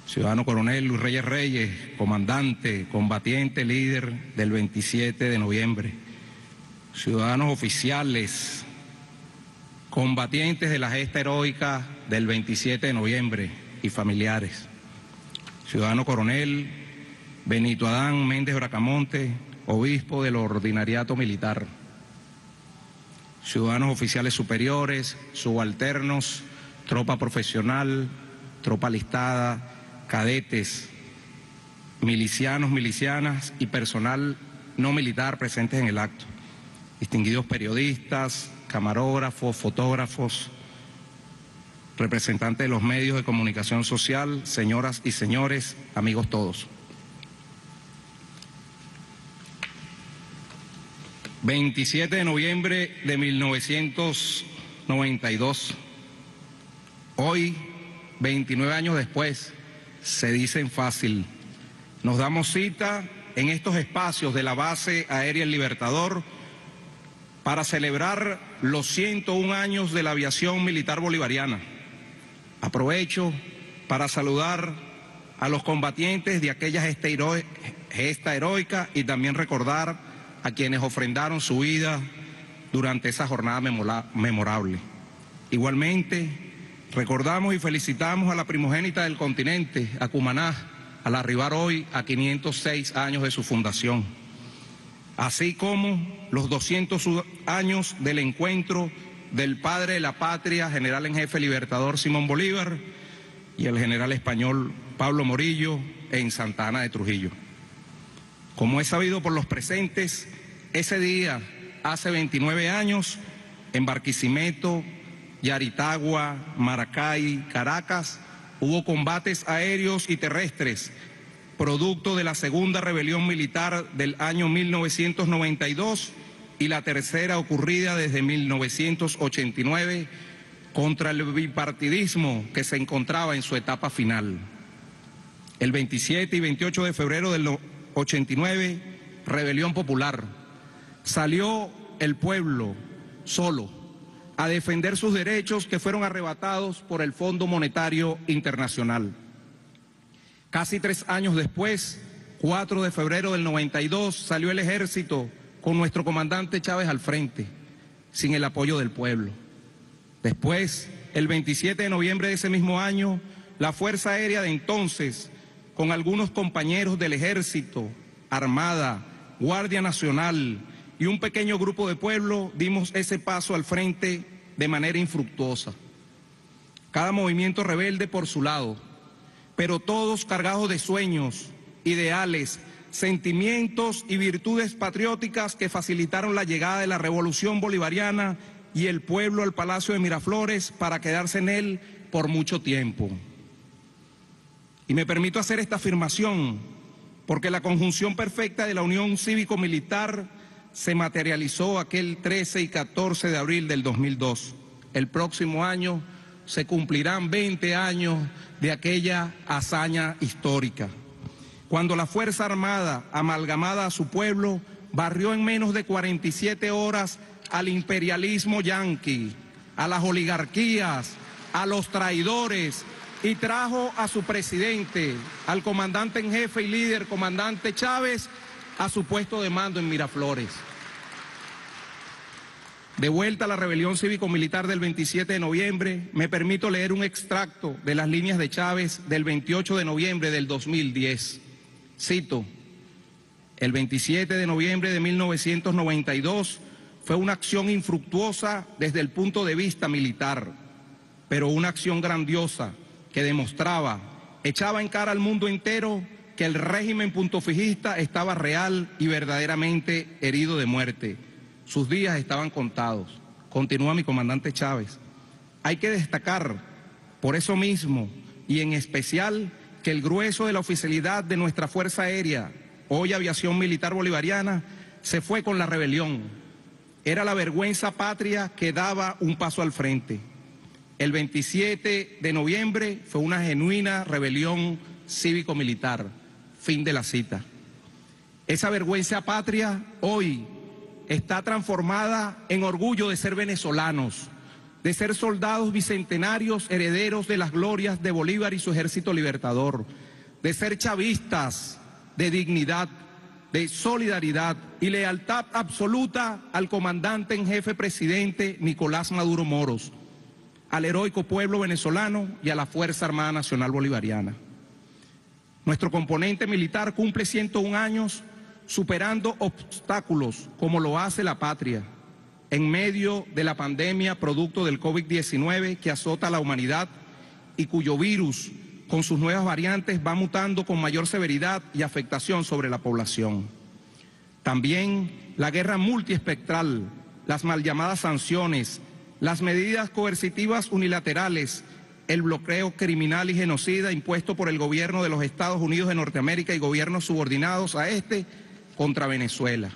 Ciudadano coronel Luis Reyes Reyes, comandante, combatiente, líder del 27 de noviembre. Ciudadanos oficiales, combatientes de la gesta heroica del 27 de noviembre y familiares. Ciudadano coronel Benito Adán Méndez Bracamonte, obispo del Ordinariato Militar. Ciudadanos oficiales superiores, subalternos, tropa profesional, tropa listada, cadetes, milicianos, milicianas y personal no militar presentes en el acto. Distinguidos periodistas, camarógrafos, fotógrafos, representantes de los medios de comunicación social, señoras y señores, amigos todos. ...27 de noviembre de 1992... hoy, 29 años después, se dicen fácil. Nos damos cita en estos espacios de la Base Aérea Libertador para celebrar los 101 años de la Aviación Militar Bolivariana. Aprovecho para saludar a los combatientes de aquella gesta heroica y también recordar a quienes ofrendaron su vida durante esa jornada memorable. Igualmente, recordamos y felicitamos a la primogénita del continente, a Cumaná, al arribar hoy a 506 años de su fundación, así como los 200 años del encuentro del padre de la patria, general en jefe libertador Simón Bolívar, y el general español Pablo Morillo en Santa Ana de Trujillo. Como es sabido por los presentes, ese día, hace 29 años, en Barquisimeto, Yaritagua, Maracay, Caracas, hubo combates aéreos y terrestres, producto de la segunda rebelión militar del año 1992 y la tercera ocurrida desde 1989 contra el bipartidismo que se encontraba en su etapa final. El 27 y 28 de febrero del 89, rebelión popular. Salió el pueblo solo a defender sus derechos que fueron arrebatados por el Fondo Monetario Internacional. Casi 3 años después, 4 de febrero del 92, salió el ejército con nuestro comandante Chávez al frente, sin el apoyo del pueblo. Después, el 27 de noviembre de ese mismo año, la Fuerza Aérea de entonces, con algunos compañeros del ejército, Armada, Guardia Nacional y un pequeño grupo de pueblo, dimos ese paso al frente de manera infructuosa. Cada movimiento rebelde por su lado, pero todos cargados de sueños, ideales, sentimientos y virtudes patrióticas que facilitaron la llegada de la Revolución Bolivariana y el pueblo al Palacio de Miraflores para quedarse en él por mucho tiempo. Y me permito hacer esta afirmación, porque la conjunción perfecta de la unión cívico-militar se materializó aquel 13 y 14 de abril del 2002. El próximo año se cumplirán 20 años de aquella hazaña histórica, cuando la Fuerza Armada, amalgamada a su pueblo, barrió en menos de 47 horas al imperialismo yanqui, a las oligarquías, a los traidores, y trajo a su presidente, al comandante en jefe y líder, comandante Chávez, a su puesto de mando en Miraflores. De vuelta a la rebelión cívico-militar del 27 de noviembre, me permito leer un extracto de las líneas de Chávez del 28 de noviembre del 2010. Cito: el 27 de noviembre de 1992 fue una acción infructuosa desde el punto de vista militar, pero una acción grandiosa que demostraba, echaba en cara al mundo entero que el régimen puntofijista estaba real y verdaderamente herido de muerte. Sus días estaban contados. Continúa mi comandante Chávez. Hay que destacar, por eso mismo, y en especial, que el grueso de la oficialidad de nuestra Fuerza Aérea, hoy Aviación Militar Bolivariana, se fue con la rebelión. Era la vergüenza patria que daba un paso al frente. El 27 de noviembre fue una genuina rebelión cívico-militar. Fin de la cita. Esa vergüenza patria hoy está transformada en orgullo de ser venezolanos, de ser soldados bicentenarios herederos de las glorias de Bolívar y su ejército libertador, de ser chavistas de dignidad, de solidaridad y lealtad absoluta al comandante en jefe presidente Nicolás Maduro Moros, al heroico pueblo venezolano y a la Fuerza Armada Nacional Bolivariana. Nuestro componente militar cumple 101 años superando obstáculos como lo hace la patria en medio de la pandemia producto del COVID-19 que azota a la humanidad y cuyo virus con sus nuevas variantes va mutando con mayor severidad y afectación sobre la población. También la guerra multiespectral, las mal llamadas sanciones, las medidas coercitivas unilaterales, el bloqueo criminal y genocida impuesto por el gobierno de los Estados Unidos de Norteamérica y gobiernos subordinados a este contra Venezuela.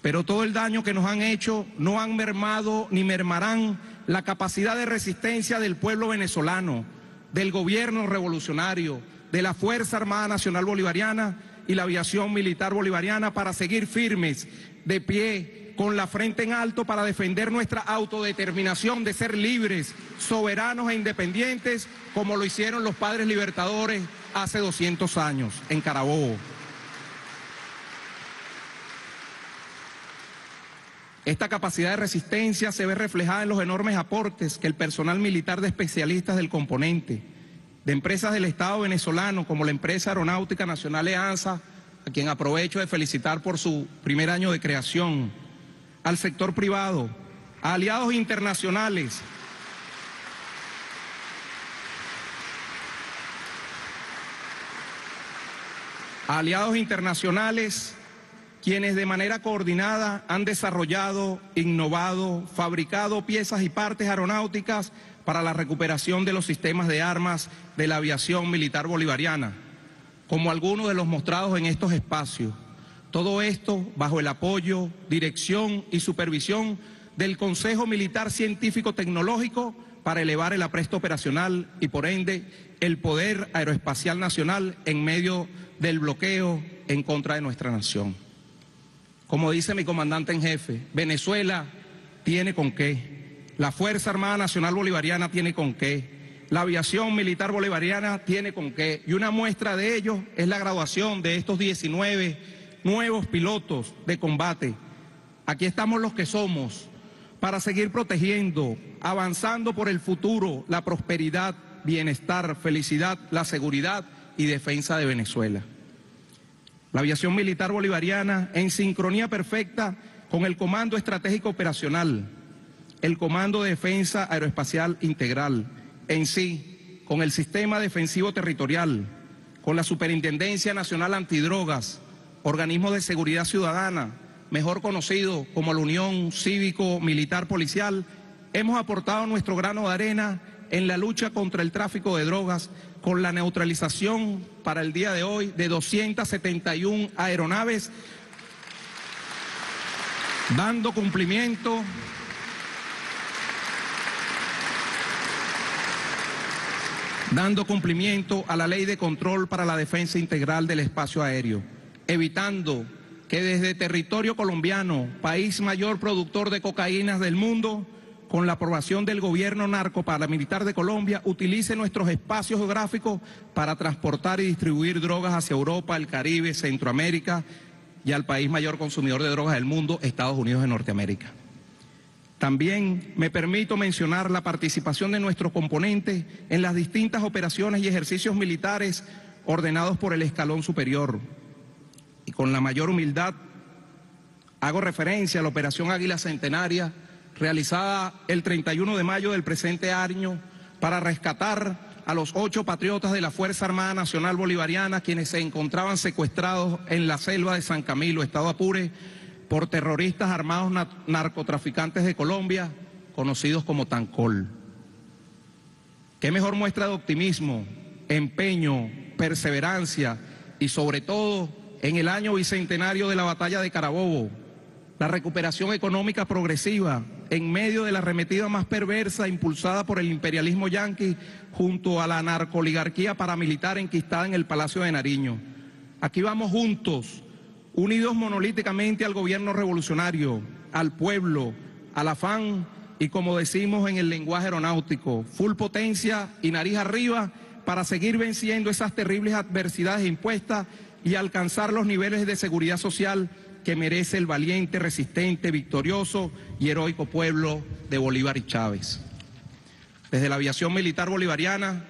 Pero todo el daño que nos han hecho no han mermado ni mermarán la capacidad de resistencia del pueblo venezolano, del gobierno revolucionario, de la Fuerza Armada Nacional Bolivariana y la Aviación Militar Bolivariana para seguir firmes, de pie, con la frente en alto para defender nuestra autodeterminación de ser libres, soberanos e independientes, como lo hicieron los padres libertadores hace 200 años en Carabobo. Esta capacidad de resistencia se ve reflejada en los enormes aportes que el personal militar de especialistas del componente, de empresas del Estado venezolano como la empresa aeronáutica nacional EANSA, a quien aprovecho de felicitar por su primer año de creación, al sector privado, a aliados internacionales, quienes de manera coordinada han desarrollado, innovado, fabricado piezas y partes aeronáuticas para la recuperación de los sistemas de armas de la aviación militar bolivariana, como algunos de los mostrados en estos espacios. Todo esto bajo el apoyo, dirección y supervisión del Consejo Militar Científico Tecnológico para elevar el apresto operacional y por ende el poder aeroespacial nacional en medio del bloqueo en contra de nuestra nación. Como dice mi comandante en jefe, Venezuela tiene con qué, la Fuerza Armada Nacional Bolivariana tiene con qué, la Aviación Militar Bolivariana tiene con qué. Y una muestra de ello es la graduación de estos 19 nuevos pilotos de combate. Aquí estamos los que somos para seguir protegiendo, avanzando por el futuro, la prosperidad, bienestar, felicidad, la seguridad y defensa de Venezuela. La aviación militar bolivariana, en sincronía perfecta con el Comando Estratégico Operacional, el Comando de Defensa Aeroespacial Integral, en sí, con el Sistema Defensivo Territorial, con la Superintendencia Nacional Antidrogas, organismos de seguridad ciudadana, mejor conocido como la Unión Cívico-Militar Policial, hemos aportado nuestro grano de arena en la lucha contra el tráfico de drogas, con la neutralización para el día de hoy de 271 aeronaves, dando cumplimiento a la Ley de Control para la Defensa Integral del Espacio Aéreo, evitando que desde territorio colombiano, país mayor productor de cocaínas del mundo, con la aprobación del gobierno narcoparamilitar de Colombia, utilice nuestros espacios geográficos para transportar y distribuir drogas hacia Europa, el Caribe, Centroamérica y al país mayor consumidor de drogas del mundo, Estados Unidos de Norteamérica. También me permito mencionar la participación de nuestros componentes en las distintas operaciones y ejercicios militares ordenados por el escalón superior. Y con la mayor humildad hago referencia a la Operación Águila Centenaria, realizada el 31 de mayo del presente año para rescatar a los 8 patriotas de la Fuerza Armada Nacional Bolivariana quienes se encontraban secuestrados en la selva de San Camilo, estado Apure, por terroristas armados narcotraficantes de Colombia, conocidos como Tancol. ¿Qué mejor muestra de optimismo, empeño, perseverancia y sobre todo en el año bicentenario de la batalla de Carabobo, la recuperación económica progresiva en medio de la arremetida más perversa impulsada por el imperialismo yanqui junto a la narcooligarquía paramilitar enquistada en el Palacio de Nariño. Aquí vamos juntos, unidos monolíticamente al gobierno revolucionario, al pueblo, al afán y, como decimos en el lenguaje aeronáutico, full potencia y nariz arriba para seguir venciendo esas terribles adversidades impuestas y alcanzar los niveles de seguridad social que merece el valiente, resistente, victorioso y heroico pueblo de Bolívar y Chávez. Desde la Aviación Militar Bolivariana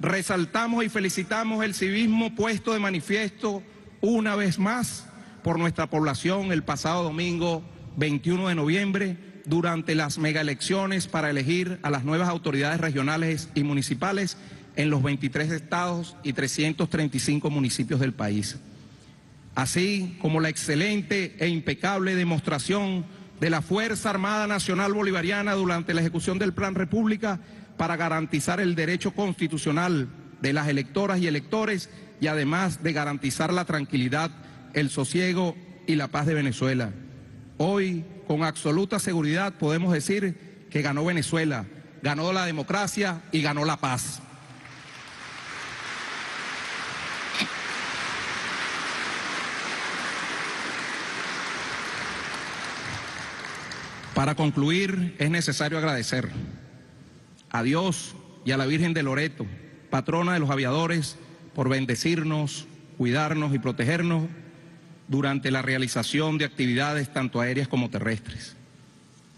resaltamos y felicitamos el civismo puesto de manifiesto una vez más por nuestra población el pasado domingo 21 de noviembre durante las megaelecciones para elegir a las nuevas autoridades regionales y municipales en los 23 estados y 335 municipios del país, así como la excelente e impecable demostración de la Fuerza Armada Nacional Bolivariana durante la ejecución del Plan República para garantizar el derecho constitucional de las electoras y electores y además de garantizar la tranquilidad, el sosiego y la paz de Venezuela. Hoy, con absoluta seguridad, podemos decir que ganó Venezuela, ganó la democracia y ganó la paz. Para concluir, es necesario agradecer a Dios y a la Virgen de Loreto, patrona de los aviadores, por bendecirnos, cuidarnos y protegernos durante la realización de actividades tanto aéreas como terrestres.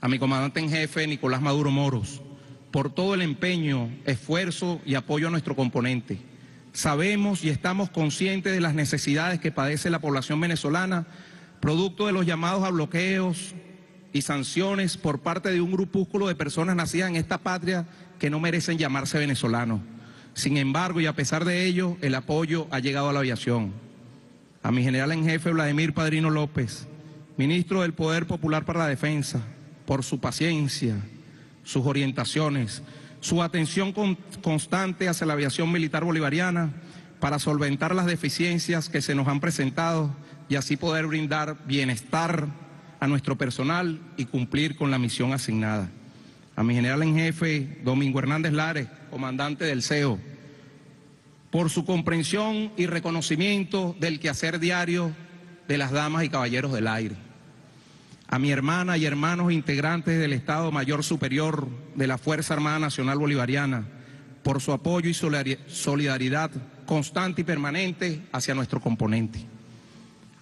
A mi comandante en jefe, Nicolás Maduro Moros, por todo el empeño, esfuerzo y apoyo a nuestro componente. Sabemos y estamos conscientes de las necesidades que padece la población venezolana, producto de los llamados a bloqueos y sanciones por parte de un grupúsculo de personas nacidas en esta patria que no merecen llamarse venezolanos. Sin embargo, y a pesar de ello, el apoyo ha llegado a la aviación. A mi general en jefe, Vladimir Padrino López, ministro del Poder Popular para la Defensa, por su paciencia, sus orientaciones, su atención constante hacia la aviación militar bolivariana para solventar las deficiencias que se nos han presentado y así poder brindar bienestar a nuestro personal y cumplir con la misión asignada. A mi general en jefe, Domingo Hernández Lárez, comandante del CEO, por su comprensión y reconocimiento del quehacer diario de las damas y caballeros del aire. A mi hermana y hermanos integrantes del Estado Mayor Superior de la Fuerza Armada Nacional Bolivariana, por su apoyo y solidaridad constante y permanente hacia nuestro componente.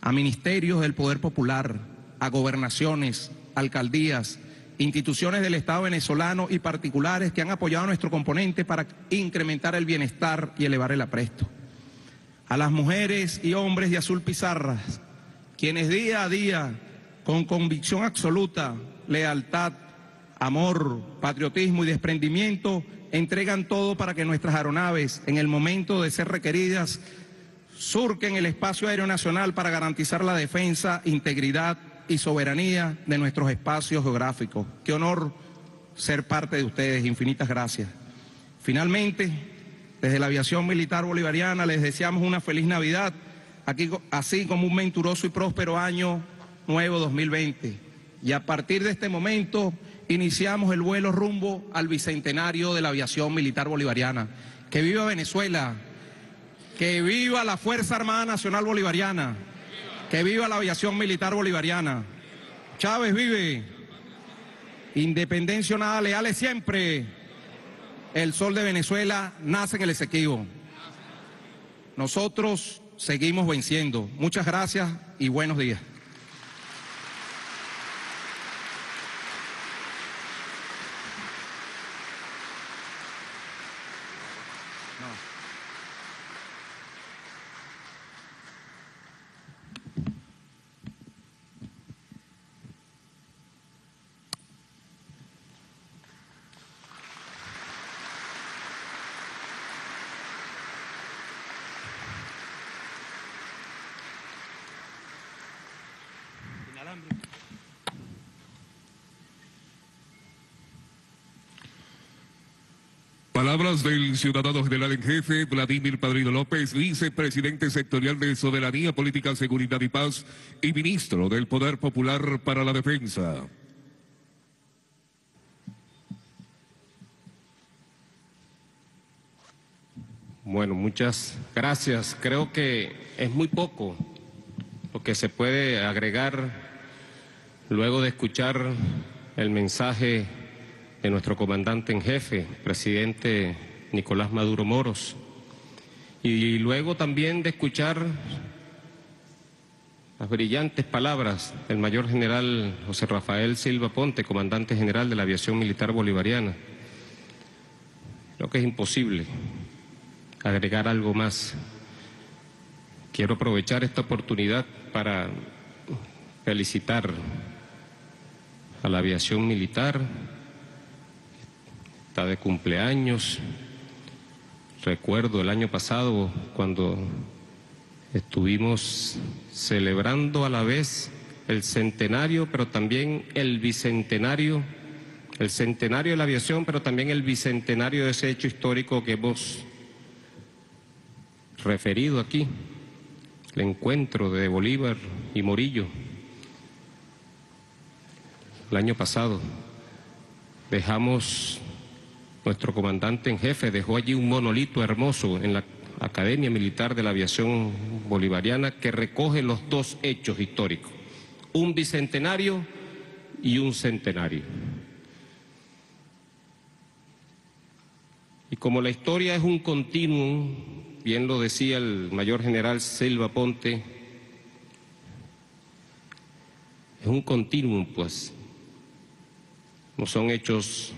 A ministerios del Poder Popular, a gobernaciones, alcaldías, instituciones del Estado venezolano y particulares que han apoyado a nuestro componente para incrementar el bienestar y elevar el apresto. A las mujeres y hombres de Azul Pizarras, quienes día a día, con convicción absoluta, lealtad, amor, patriotismo y desprendimiento, entregan todo para que nuestras aeronaves, en el momento de ser requeridas, surquen el espacio aéreo nacional para garantizar la defensa, integridad y soberanía de nuestros espacios geográficos. Qué honor ser parte de ustedes, infinitas gracias. Finalmente, desde la Aviación Militar Bolivariana les deseamos una feliz Navidad, así como un venturoso y próspero año nuevo 2020. Y a partir de este momento iniciamos el vuelo rumbo al bicentenario de la Aviación Militar Bolivariana. ¡Que viva Venezuela! ¡Que viva la Fuerza Armada Nacional Bolivariana! ¡Que viva la aviación militar bolivariana! ¡Chávez vive! Independencia o nada, leales siempre. El sol de Venezuela nace en el Esequibo. Nosotros seguimos venciendo. Muchas gracias y buenos días. Palabras del ciudadano general en jefe, Vladimir Padrino López, vicepresidente sectorial de Soberanía, Política, Seguridad y Paz y ministro del Poder Popular para la Defensa. Bueno, muchas gracias. Creo que es muy poco lo que se puede agregar luego de escuchar el mensaje de nuestro comandante en jefe, presidente Nicolás Maduro Moros, y luego también de escuchar las brillantes palabras del mayor general José Rafael Silva Aponte, comandante general de la Aviación Militar Bolivariana. Creo que es imposible agregar algo más. Quiero aprovechar esta oportunidad para felicitar a la aviación militar, está de cumpleaños. Recuerdo el año pasado cuando estuvimos celebrando a la vez el centenario, pero también el bicentenario, el centenario de la aviación, pero también el bicentenario de ese hecho histórico que hemos referido aquí, el encuentro de Bolívar y Morillo. El año pasado dejamos, nuestro comandante en jefe dejó allí un monolito hermoso en la Academia Militar de la Aviación Bolivariana que recoge los dos hechos históricos, un bicentenario y un centenario. Y como la historia es un continuum, bien lo decía el mayor general Silva Aponte, es un continuum, pues. No son hechos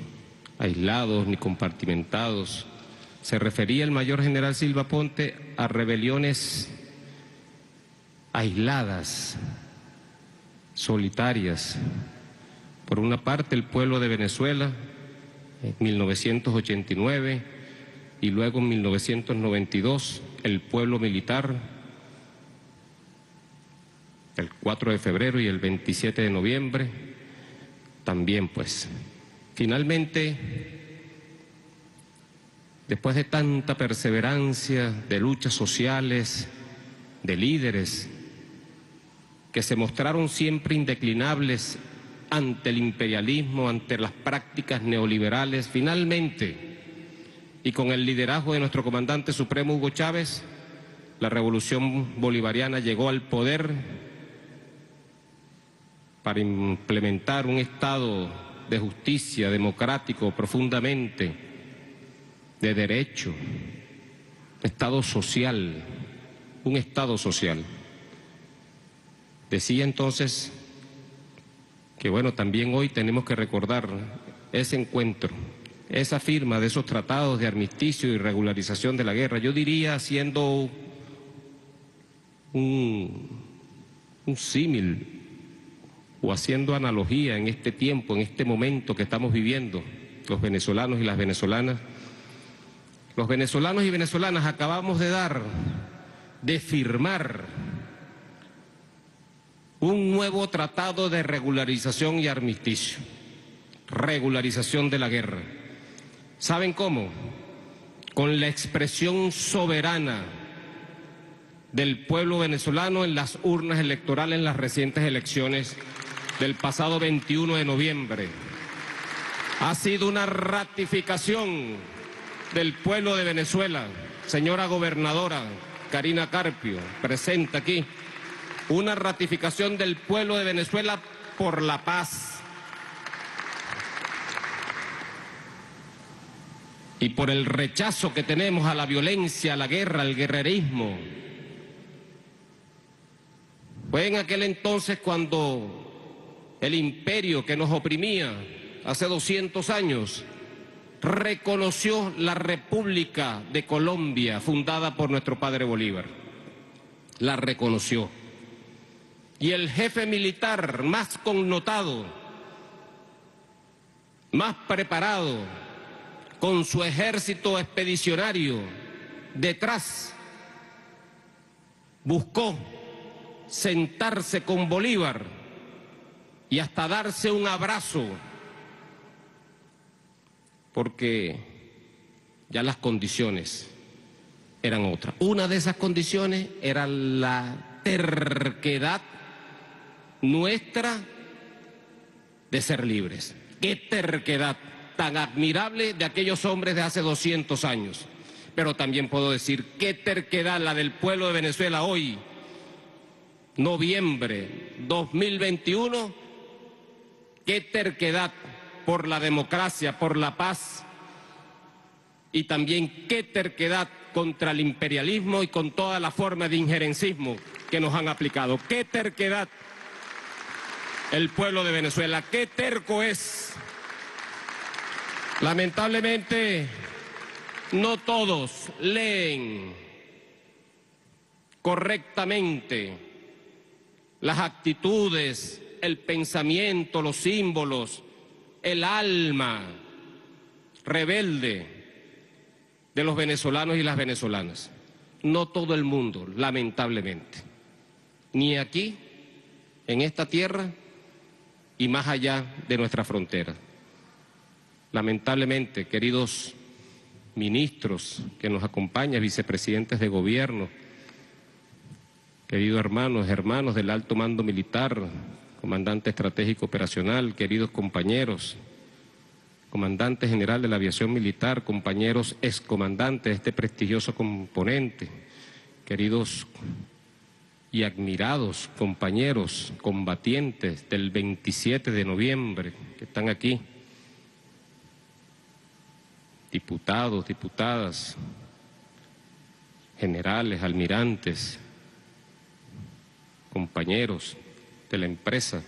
aislados ni compartimentados. Se refería el mayor general Silva Aponte a rebeliones aisladas, solitarias. Por una parte el pueblo de Venezuela en 1989 y luego en 1992 el pueblo militar, el 4 de febrero y el 27 de noviembre. También, pues, finalmente, después de tanta perseverancia, de luchas sociales, de líderes que se mostraron siempre indeclinables ante el imperialismo, ante las prácticas neoliberales, finalmente, y con el liderazgo de nuestro comandante supremo Hugo Chávez, la revolución bolivariana llegó al poder para implementar un estado de justicia democrático profundamente, de derecho, estado social, un estado social. Decía entonces que bueno, también hoy tenemos que recordar ese encuentro, esa firma de esos tratados de armisticio y regularización de la guerra, yo diría haciendo un símil, o haciendo analogía en este tiempo, en este momento que estamos viviendo, los venezolanos y las venezolanas. Los venezolanos y venezolanas acabamos de dar, de firmar, un nuevo tratado de regularización y armisticio, regularización de la guerra. ¿Saben cómo? Con la expresión soberana del pueblo venezolano en las urnas electorales, en las recientes elecciones del pasado 21 de noviembre. Ha sido una ratificación del pueblo de Venezuela. Señora gobernadora Karina Carpio, presente aquí, una ratificación del pueblo de Venezuela por la paz y por el rechazo que tenemos a la violencia, a la guerra, al guerrerismo. Fue en aquel entonces cuando el imperio que nos oprimía hace 200 años reconoció la República de Colombia fundada por nuestro padre Bolívar. La reconoció. Y el jefe militar más connotado, más preparado, con su ejército expedicionario detrás, buscó sentarse con Bolívar y hasta darse un abrazo, porque ya las condiciones eran otras. Una de esas condiciones era la terquedad nuestra de ser libres. ¡Qué terquedad tan admirable de aquellos hombres de hace 200 años! Pero también puedo decir, qué terquedad la del pueblo de Venezuela hoy, noviembre 2021, qué terquedad por la democracia, por la paz, y también qué terquedad contra el imperialismo y con toda la forma de injerencismo que nos han aplicado. Qué terquedad el pueblo de Venezuela, qué terco es. Lamentablemente, no todos leen correctamente las actitudes, el pensamiento, los símbolos, el alma rebelde de los venezolanos y las venezolanas. No todo el mundo, lamentablemente, ni aquí, en esta tierra y más allá de nuestra frontera. Lamentablemente, queridos ministros que nos acompañan, vicepresidentes de gobierno, queridos hermanos del alto mando militar, comandante estratégico operacional, queridos compañeros, comandante general de la aviación militar, compañeros excomandantes de este prestigioso componente, queridos y admirados compañeros combatientes del 27 de noviembre que están aquí, diputados, diputadas, generales, almirantes, compañeros de la empresa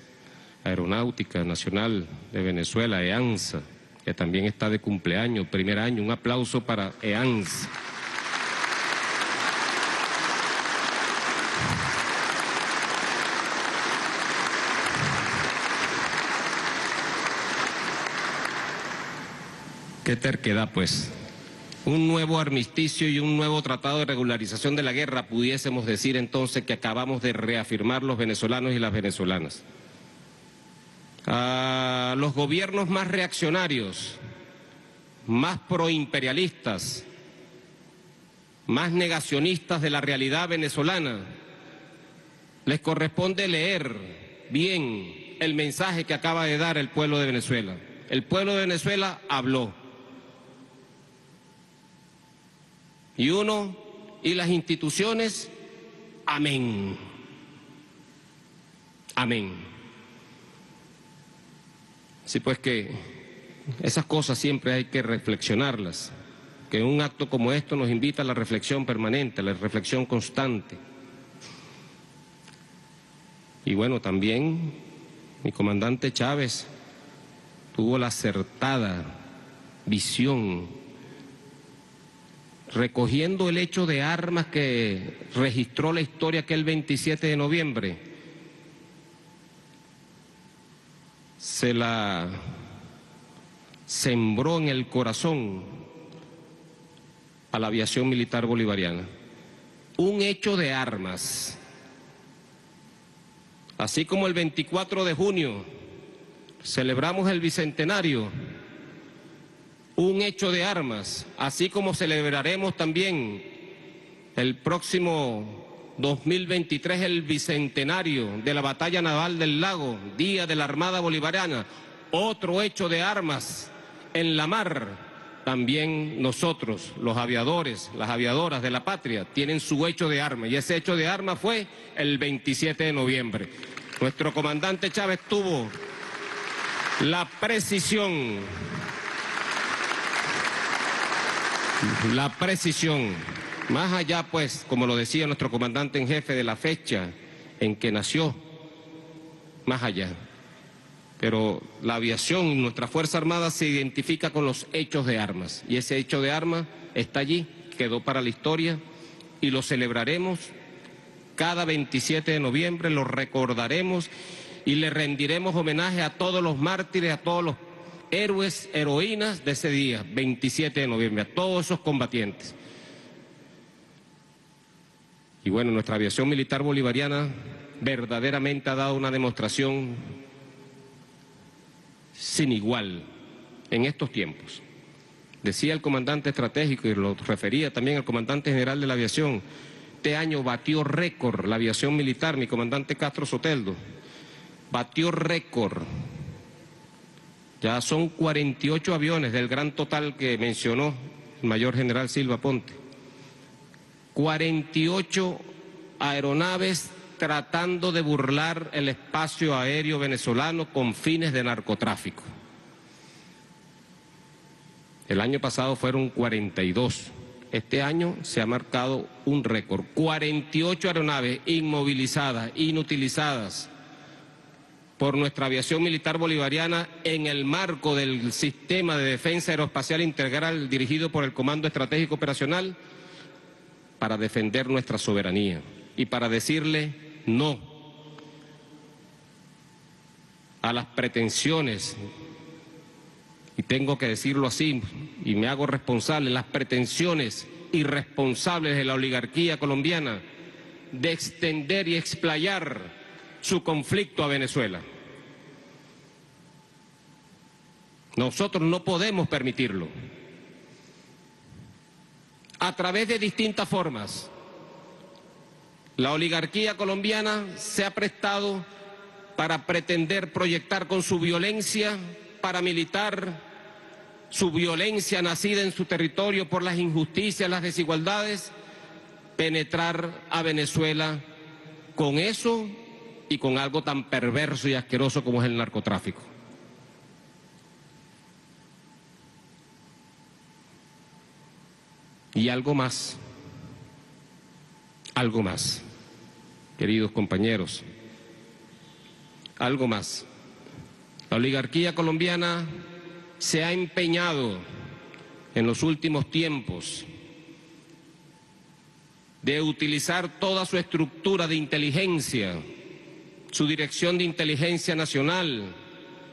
aeronáutica nacional de Venezuela, EANSA, que también está de cumpleaños, primer año, un aplauso para EANSA. Qué terquedad, pues. Un nuevo armisticio y un nuevo tratado de regularización de la guerra, pudiésemos decir entonces que acabamos de reafirmar los venezolanos y las venezolanas. A los gobiernos más reaccionarios, más proimperialistas, más negacionistas de la realidad venezolana, les corresponde leer bien el mensaje que acaba de dar el pueblo de Venezuela. El pueblo de Venezuela habló. Y uno y las instituciones, amén. Amén. Así pues que esas cosas siempre hay que reflexionarlas, que un acto como esto nos invita a la reflexión permanente, a la reflexión constante. Y bueno, también mi comandante Chávez tuvo la acertada visión, recogiendo el hecho de armas que registró la historia aquel 27 de noviembre, se la sembró en el corazón a la aviación militar bolivariana. Un hecho de armas, así como el 24 de junio celebramos el bicentenario, un hecho de armas, así como celebraremos también el próximo 2023 el bicentenario de la batalla naval del lago, Día de la Armada Bolivariana, otro hecho de armas en la mar. También nosotros, los aviadores, las aviadoras de la patria, tienen su hecho de armas, y ese hecho de armas fue el 27 de noviembre. Nuestro comandante Chávez tuvo la precisión, más allá pues, como lo decía nuestro comandante en jefe, de la fecha en que nació, más allá. Pero la aviación, nuestra Fuerza Armada se identifica con los hechos de armas, y ese hecho de armas está allí, quedó para la historia, y lo celebraremos cada 27 de noviembre, lo recordaremos y le rendiremos homenaje a todos los mártires, a todos los héroes, heroínas de ese día, 27 de noviembre, a todos esos combatientes. Y bueno, nuestra aviación militar bolivariana verdaderamente ha dado una demostración sin igual en estos tiempos. Decía el comandante estratégico, y lo refería también al comandante general de la aviación, este año batió récord la aviación militar, mi comandante Castro Soteldo, batió récord. Ya son 48 aviones del gran total que mencionó el mayor general Silva Aponte. 48 aeronaves tratando de burlar el espacio aéreo venezolano con fines de narcotráfico. El año pasado fueron 42. Este año se ha marcado un récord. 48 aeronaves inmovilizadas, inutilizadas por nuestra aviación militar bolivariana en el marco del sistema de defensa aeroespacial integral dirigido por el Comando Estratégico Operacional para defender nuestra soberanía y para decirle no a las pretensiones, y tengo que decirlo así, y me hago responsable, las pretensiones irresponsables de la oligarquía colombiana de extender y explayar su conflicto a Venezuela. Nosotros no podemos permitirlo. A través de distintas formas, la oligarquía colombiana se ha prestado para pretender proyectar con su violencia paramilitar, su violencia nacida en su territorio por las injusticias, las desigualdades, penetrar a Venezuela con eso y con algo tan perverso y asqueroso como es el narcotráfico. Y algo más, queridos compañeros, algo más. La oligarquía colombiana se ha empeñado en los últimos tiempos de utilizar toda su estructura de inteligencia, su Dirección de Inteligencia Nacional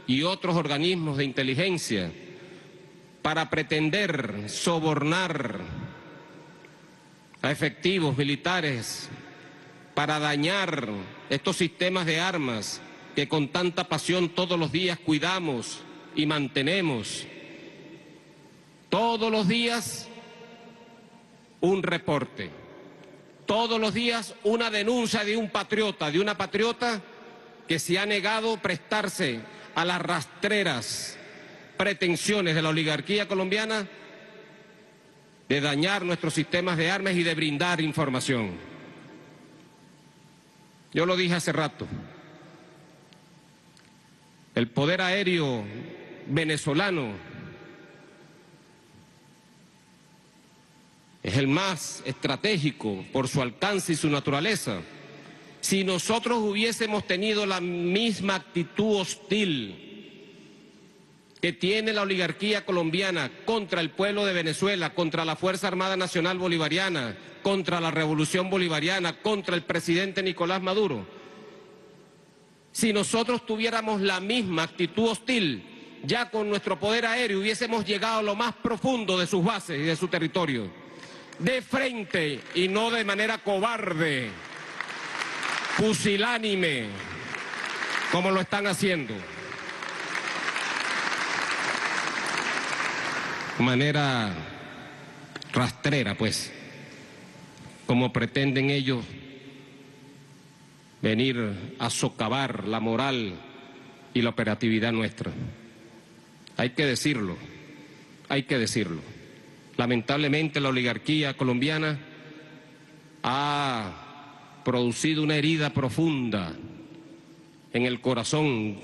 y otros organismos de inteligencia para pretender sobornar a efectivos militares, para dañar estos sistemas de armas que con tanta pasión todos los días cuidamos y mantenemos. Todos los días un reporte. Todos los días una denuncia de un patriota, de una patriota que se ha negado prestarse a las rastreras pretensiones de la oligarquía colombiana de dañar nuestros sistemas de armas y de brindar información. Yo lo dije hace rato. El poder aéreo venezolano es el más estratégico por su alcance y su naturaleza. Si nosotros hubiésemos tenido la misma actitud hostil que tiene la oligarquía colombiana contra el pueblo de Venezuela, contra la Fuerza Armada Nacional Bolivariana, contra la Revolución Bolivariana, contra el presidente Nicolás Maduro, si nosotros tuviéramos la misma actitud hostil, ya con nuestro poder aéreo hubiésemos llegado a lo más profundo de sus bases y de su territorio, de frente y no de manera cobarde, pusilánime, como lo están haciendo. Manera rastrera, pues, como pretenden ellos venir a socavar la moral y la operatividad nuestra. Hay que decirlo, hay que decirlo. Lamentablemente la oligarquía colombiana ha producido una herida profunda en el corazón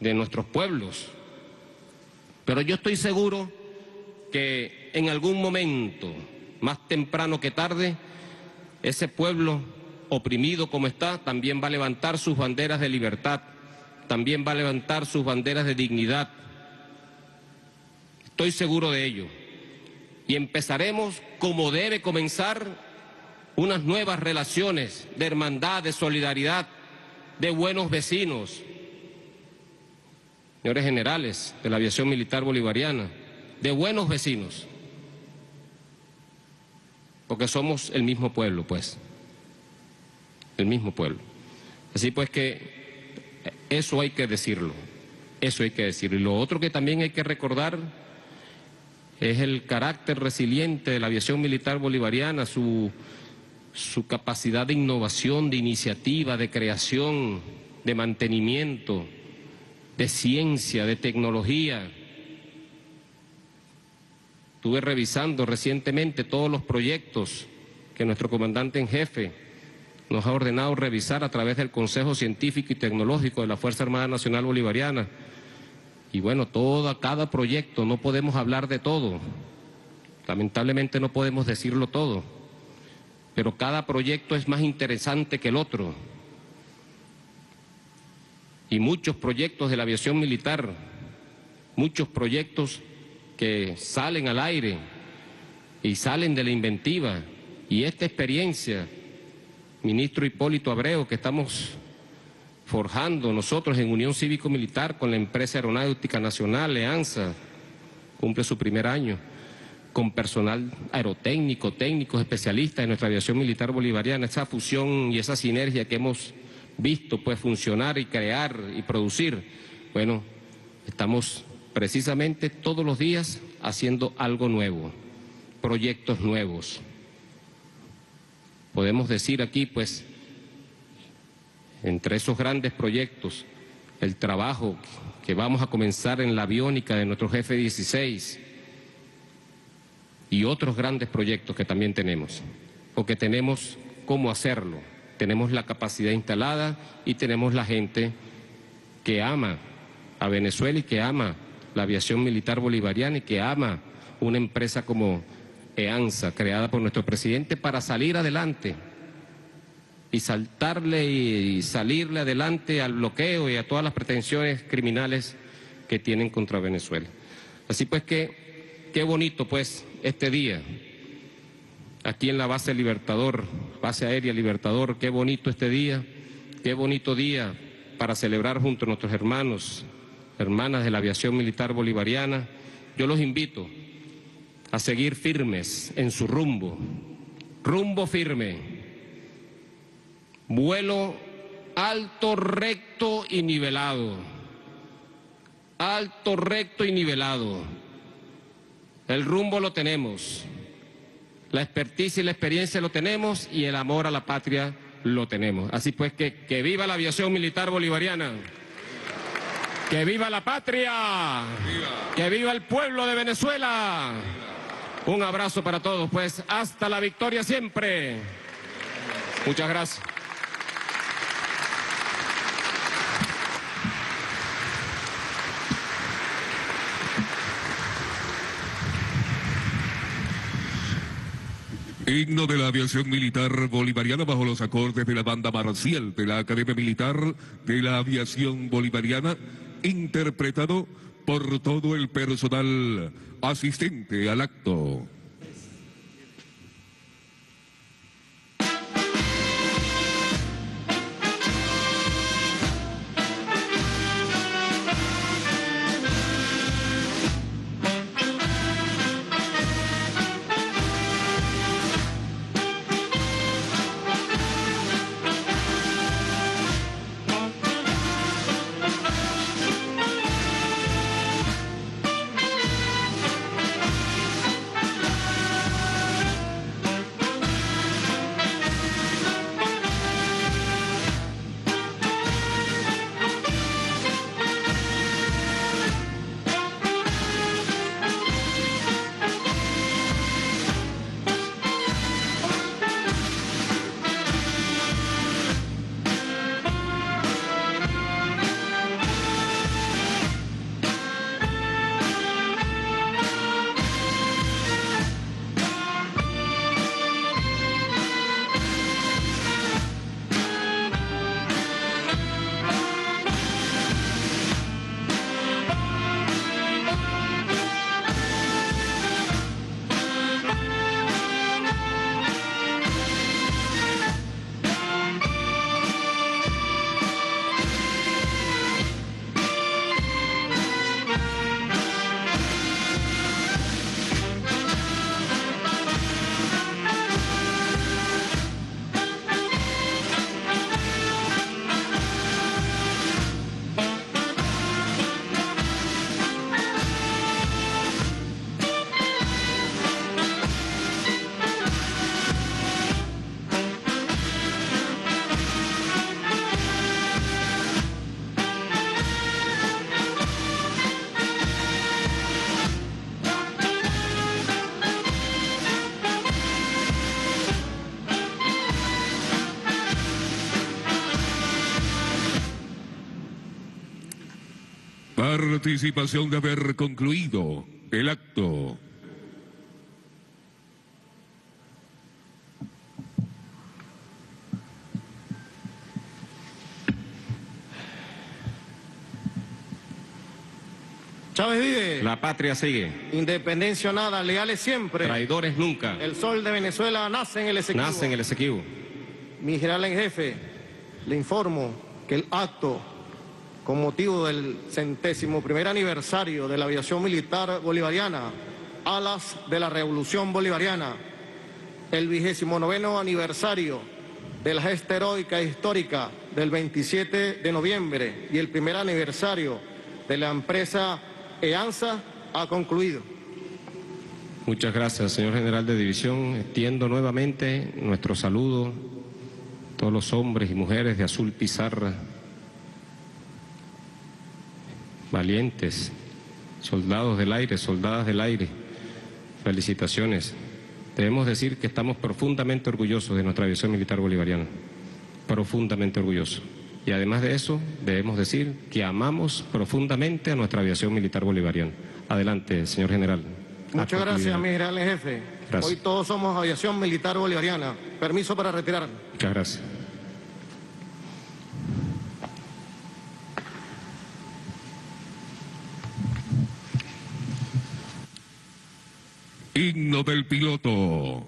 de nuestros pueblos. Pero yo estoy seguro que en algún momento, más temprano que tarde, ese pueblo oprimido como está también va a levantar sus banderas de libertad, también va a levantar sus banderas de dignidad. Estoy seguro de ello. Y empezaremos, como debe comenzar, unas nuevas relaciones de hermandad, de solidaridad, de buenos vecinos. Señores generales de la aviación militar bolivariana, de buenos vecinos, porque somos el mismo pueblo, pues, el mismo pueblo. Así pues que eso hay que decirlo, Eso hay que decirlo. Y lo otro que también hay que recordar es el carácter resiliente de la aviación militar bolivariana, su capacidad de innovación, de iniciativa, de creación, de mantenimiento, de ciencia, de tecnología. Estuve revisando recientemente todos los proyectos que nuestro comandante en jefe nos ha ordenado revisar a través del Consejo Científico y Tecnológico de la Fuerza Armada Nacional Bolivariana. Y bueno, cada proyecto, no podemos hablar de todo. Lamentablemente no podemos decirlo todo. Pero cada proyecto es más interesante que el otro. Y muchos proyectos de la aviación militar, muchos proyectos que salen al aire y salen de la inventiva. Y esta experiencia, ministro Hipólito Abreu, que estamos forjando nosotros en Unión Cívico-Militar con la empresa aeronáutica nacional, EANSA, cumple su primer año, con personal aerotécnico, técnicos, especialistas en nuestra aviación militar bolivariana. Esa fusión y esa sinergia que hemos visto pues funcionar y crear y producir, bueno, estamos precisamente todos los días haciendo algo nuevo, proyectos nuevos. Podemos decir aquí pues, entre esos grandes proyectos, el trabajo que vamos a comenzar en la aviónica de nuestros F-16, y otros grandes proyectos que también tenemos, porque tenemos cómo hacerlo, tenemos la capacidad instalada y tenemos la gente que ama a Venezuela y que ama la aviación militar bolivariana y que ama una empresa como EANSA, creada por nuestro presidente para salir adelante y saltarle y salirle adelante al bloqueo y a todas las pretensiones criminales que tienen contra Venezuela. Así pues que qué bonito pues este día, aquí en la Base Libertador, Base Aérea Libertador, qué bonito este día, qué bonito día para celebrar junto a nuestros hermanos, hermanas de la aviación militar bolivariana. Yo los invito a seguir firmes en su rumbo, rumbo firme, vuelo alto, recto y nivelado, alto, recto y nivelado. El rumbo lo tenemos, la experticia y la experiencia lo tenemos y el amor a la patria lo tenemos. Así pues que viva la aviación militar bolivariana, que viva la patria, que viva el pueblo de Venezuela. Un abrazo para todos, pues hasta la victoria siempre. Muchas gracias. Himno de la aviación militar bolivariana bajo los acordes de la banda marcial de la Academia Militar de la Aviación Bolivariana, interpretado por todo el personal asistente al acto. participación de haber concluido el acto. Chávez vive. La patria sigue. Independencia nada, leales siempre. Traidores nunca. El sol de Venezuela nace en el Esequibo. Nace en el Esequibo. Mi general en jefe, le informo que el acto, con motivo del 101º aniversario de la aviación militar bolivariana, alas de la revolución bolivariana, el 29º aniversario de la gesta heroica e histórica del 27 de noviembre y el primer aniversario de la empresa EANSA ha concluido. Muchas gracias, señor general de división. Extiendo nuevamente nuestro saludo a todos los hombres y mujeres de azul pizarra, valientes, soldados del aire, soldadas del aire. Felicitaciones. Debemos decir que estamos profundamente orgullosos de nuestra aviación militar bolivariana, profundamente orgullosos. Y además de eso, debemos decir que amamos profundamente a nuestra aviación militar bolivariana. Adelante, señor general. Muchas gracias, mi general en jefe. Gracias. Hoy todos somos aviación militar bolivariana. Permiso para retirar. Muchas gracias. Himno del piloto.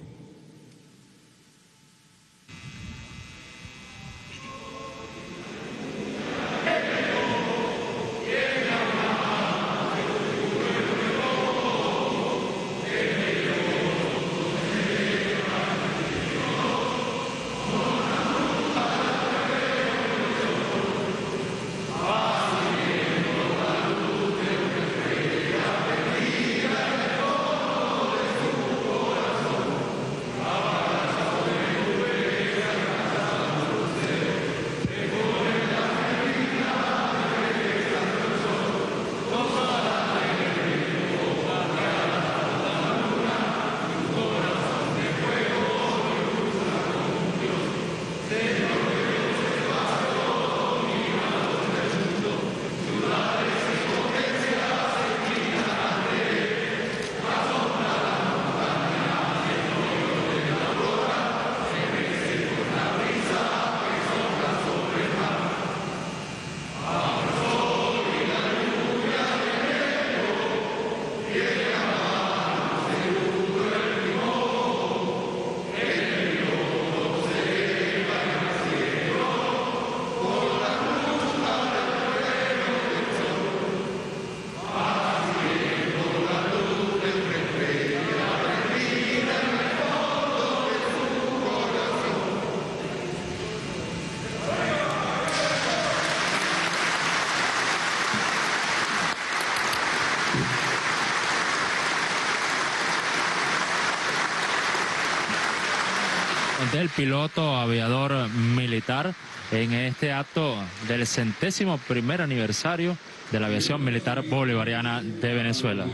Del piloto aviador militar en este acto del 101º aniversario de la aviación militar bolivariana de Venezuela.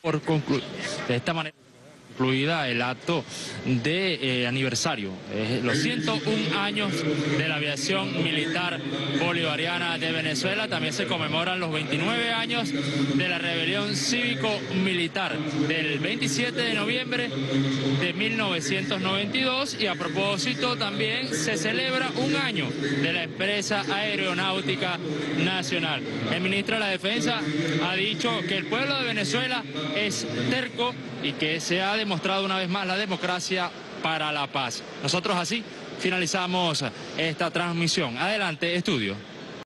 Por concluir, de esta manera concluida el acto de aniversario, los 101 años de la aviación militar bolivariana de Venezuela. También se conmemoran los 29 años de la rebelión cívico-militar del 27 de noviembre de 1992 y a propósito también se celebra un año de la empresa aeronáutica nacional. El ministro de la Defensa ha dicho que el pueblo de Venezuela es terco y que se ha demostrado una vez más la democracia para la paz. Nosotros así finalizamos esta transmisión. Adelante, estudio.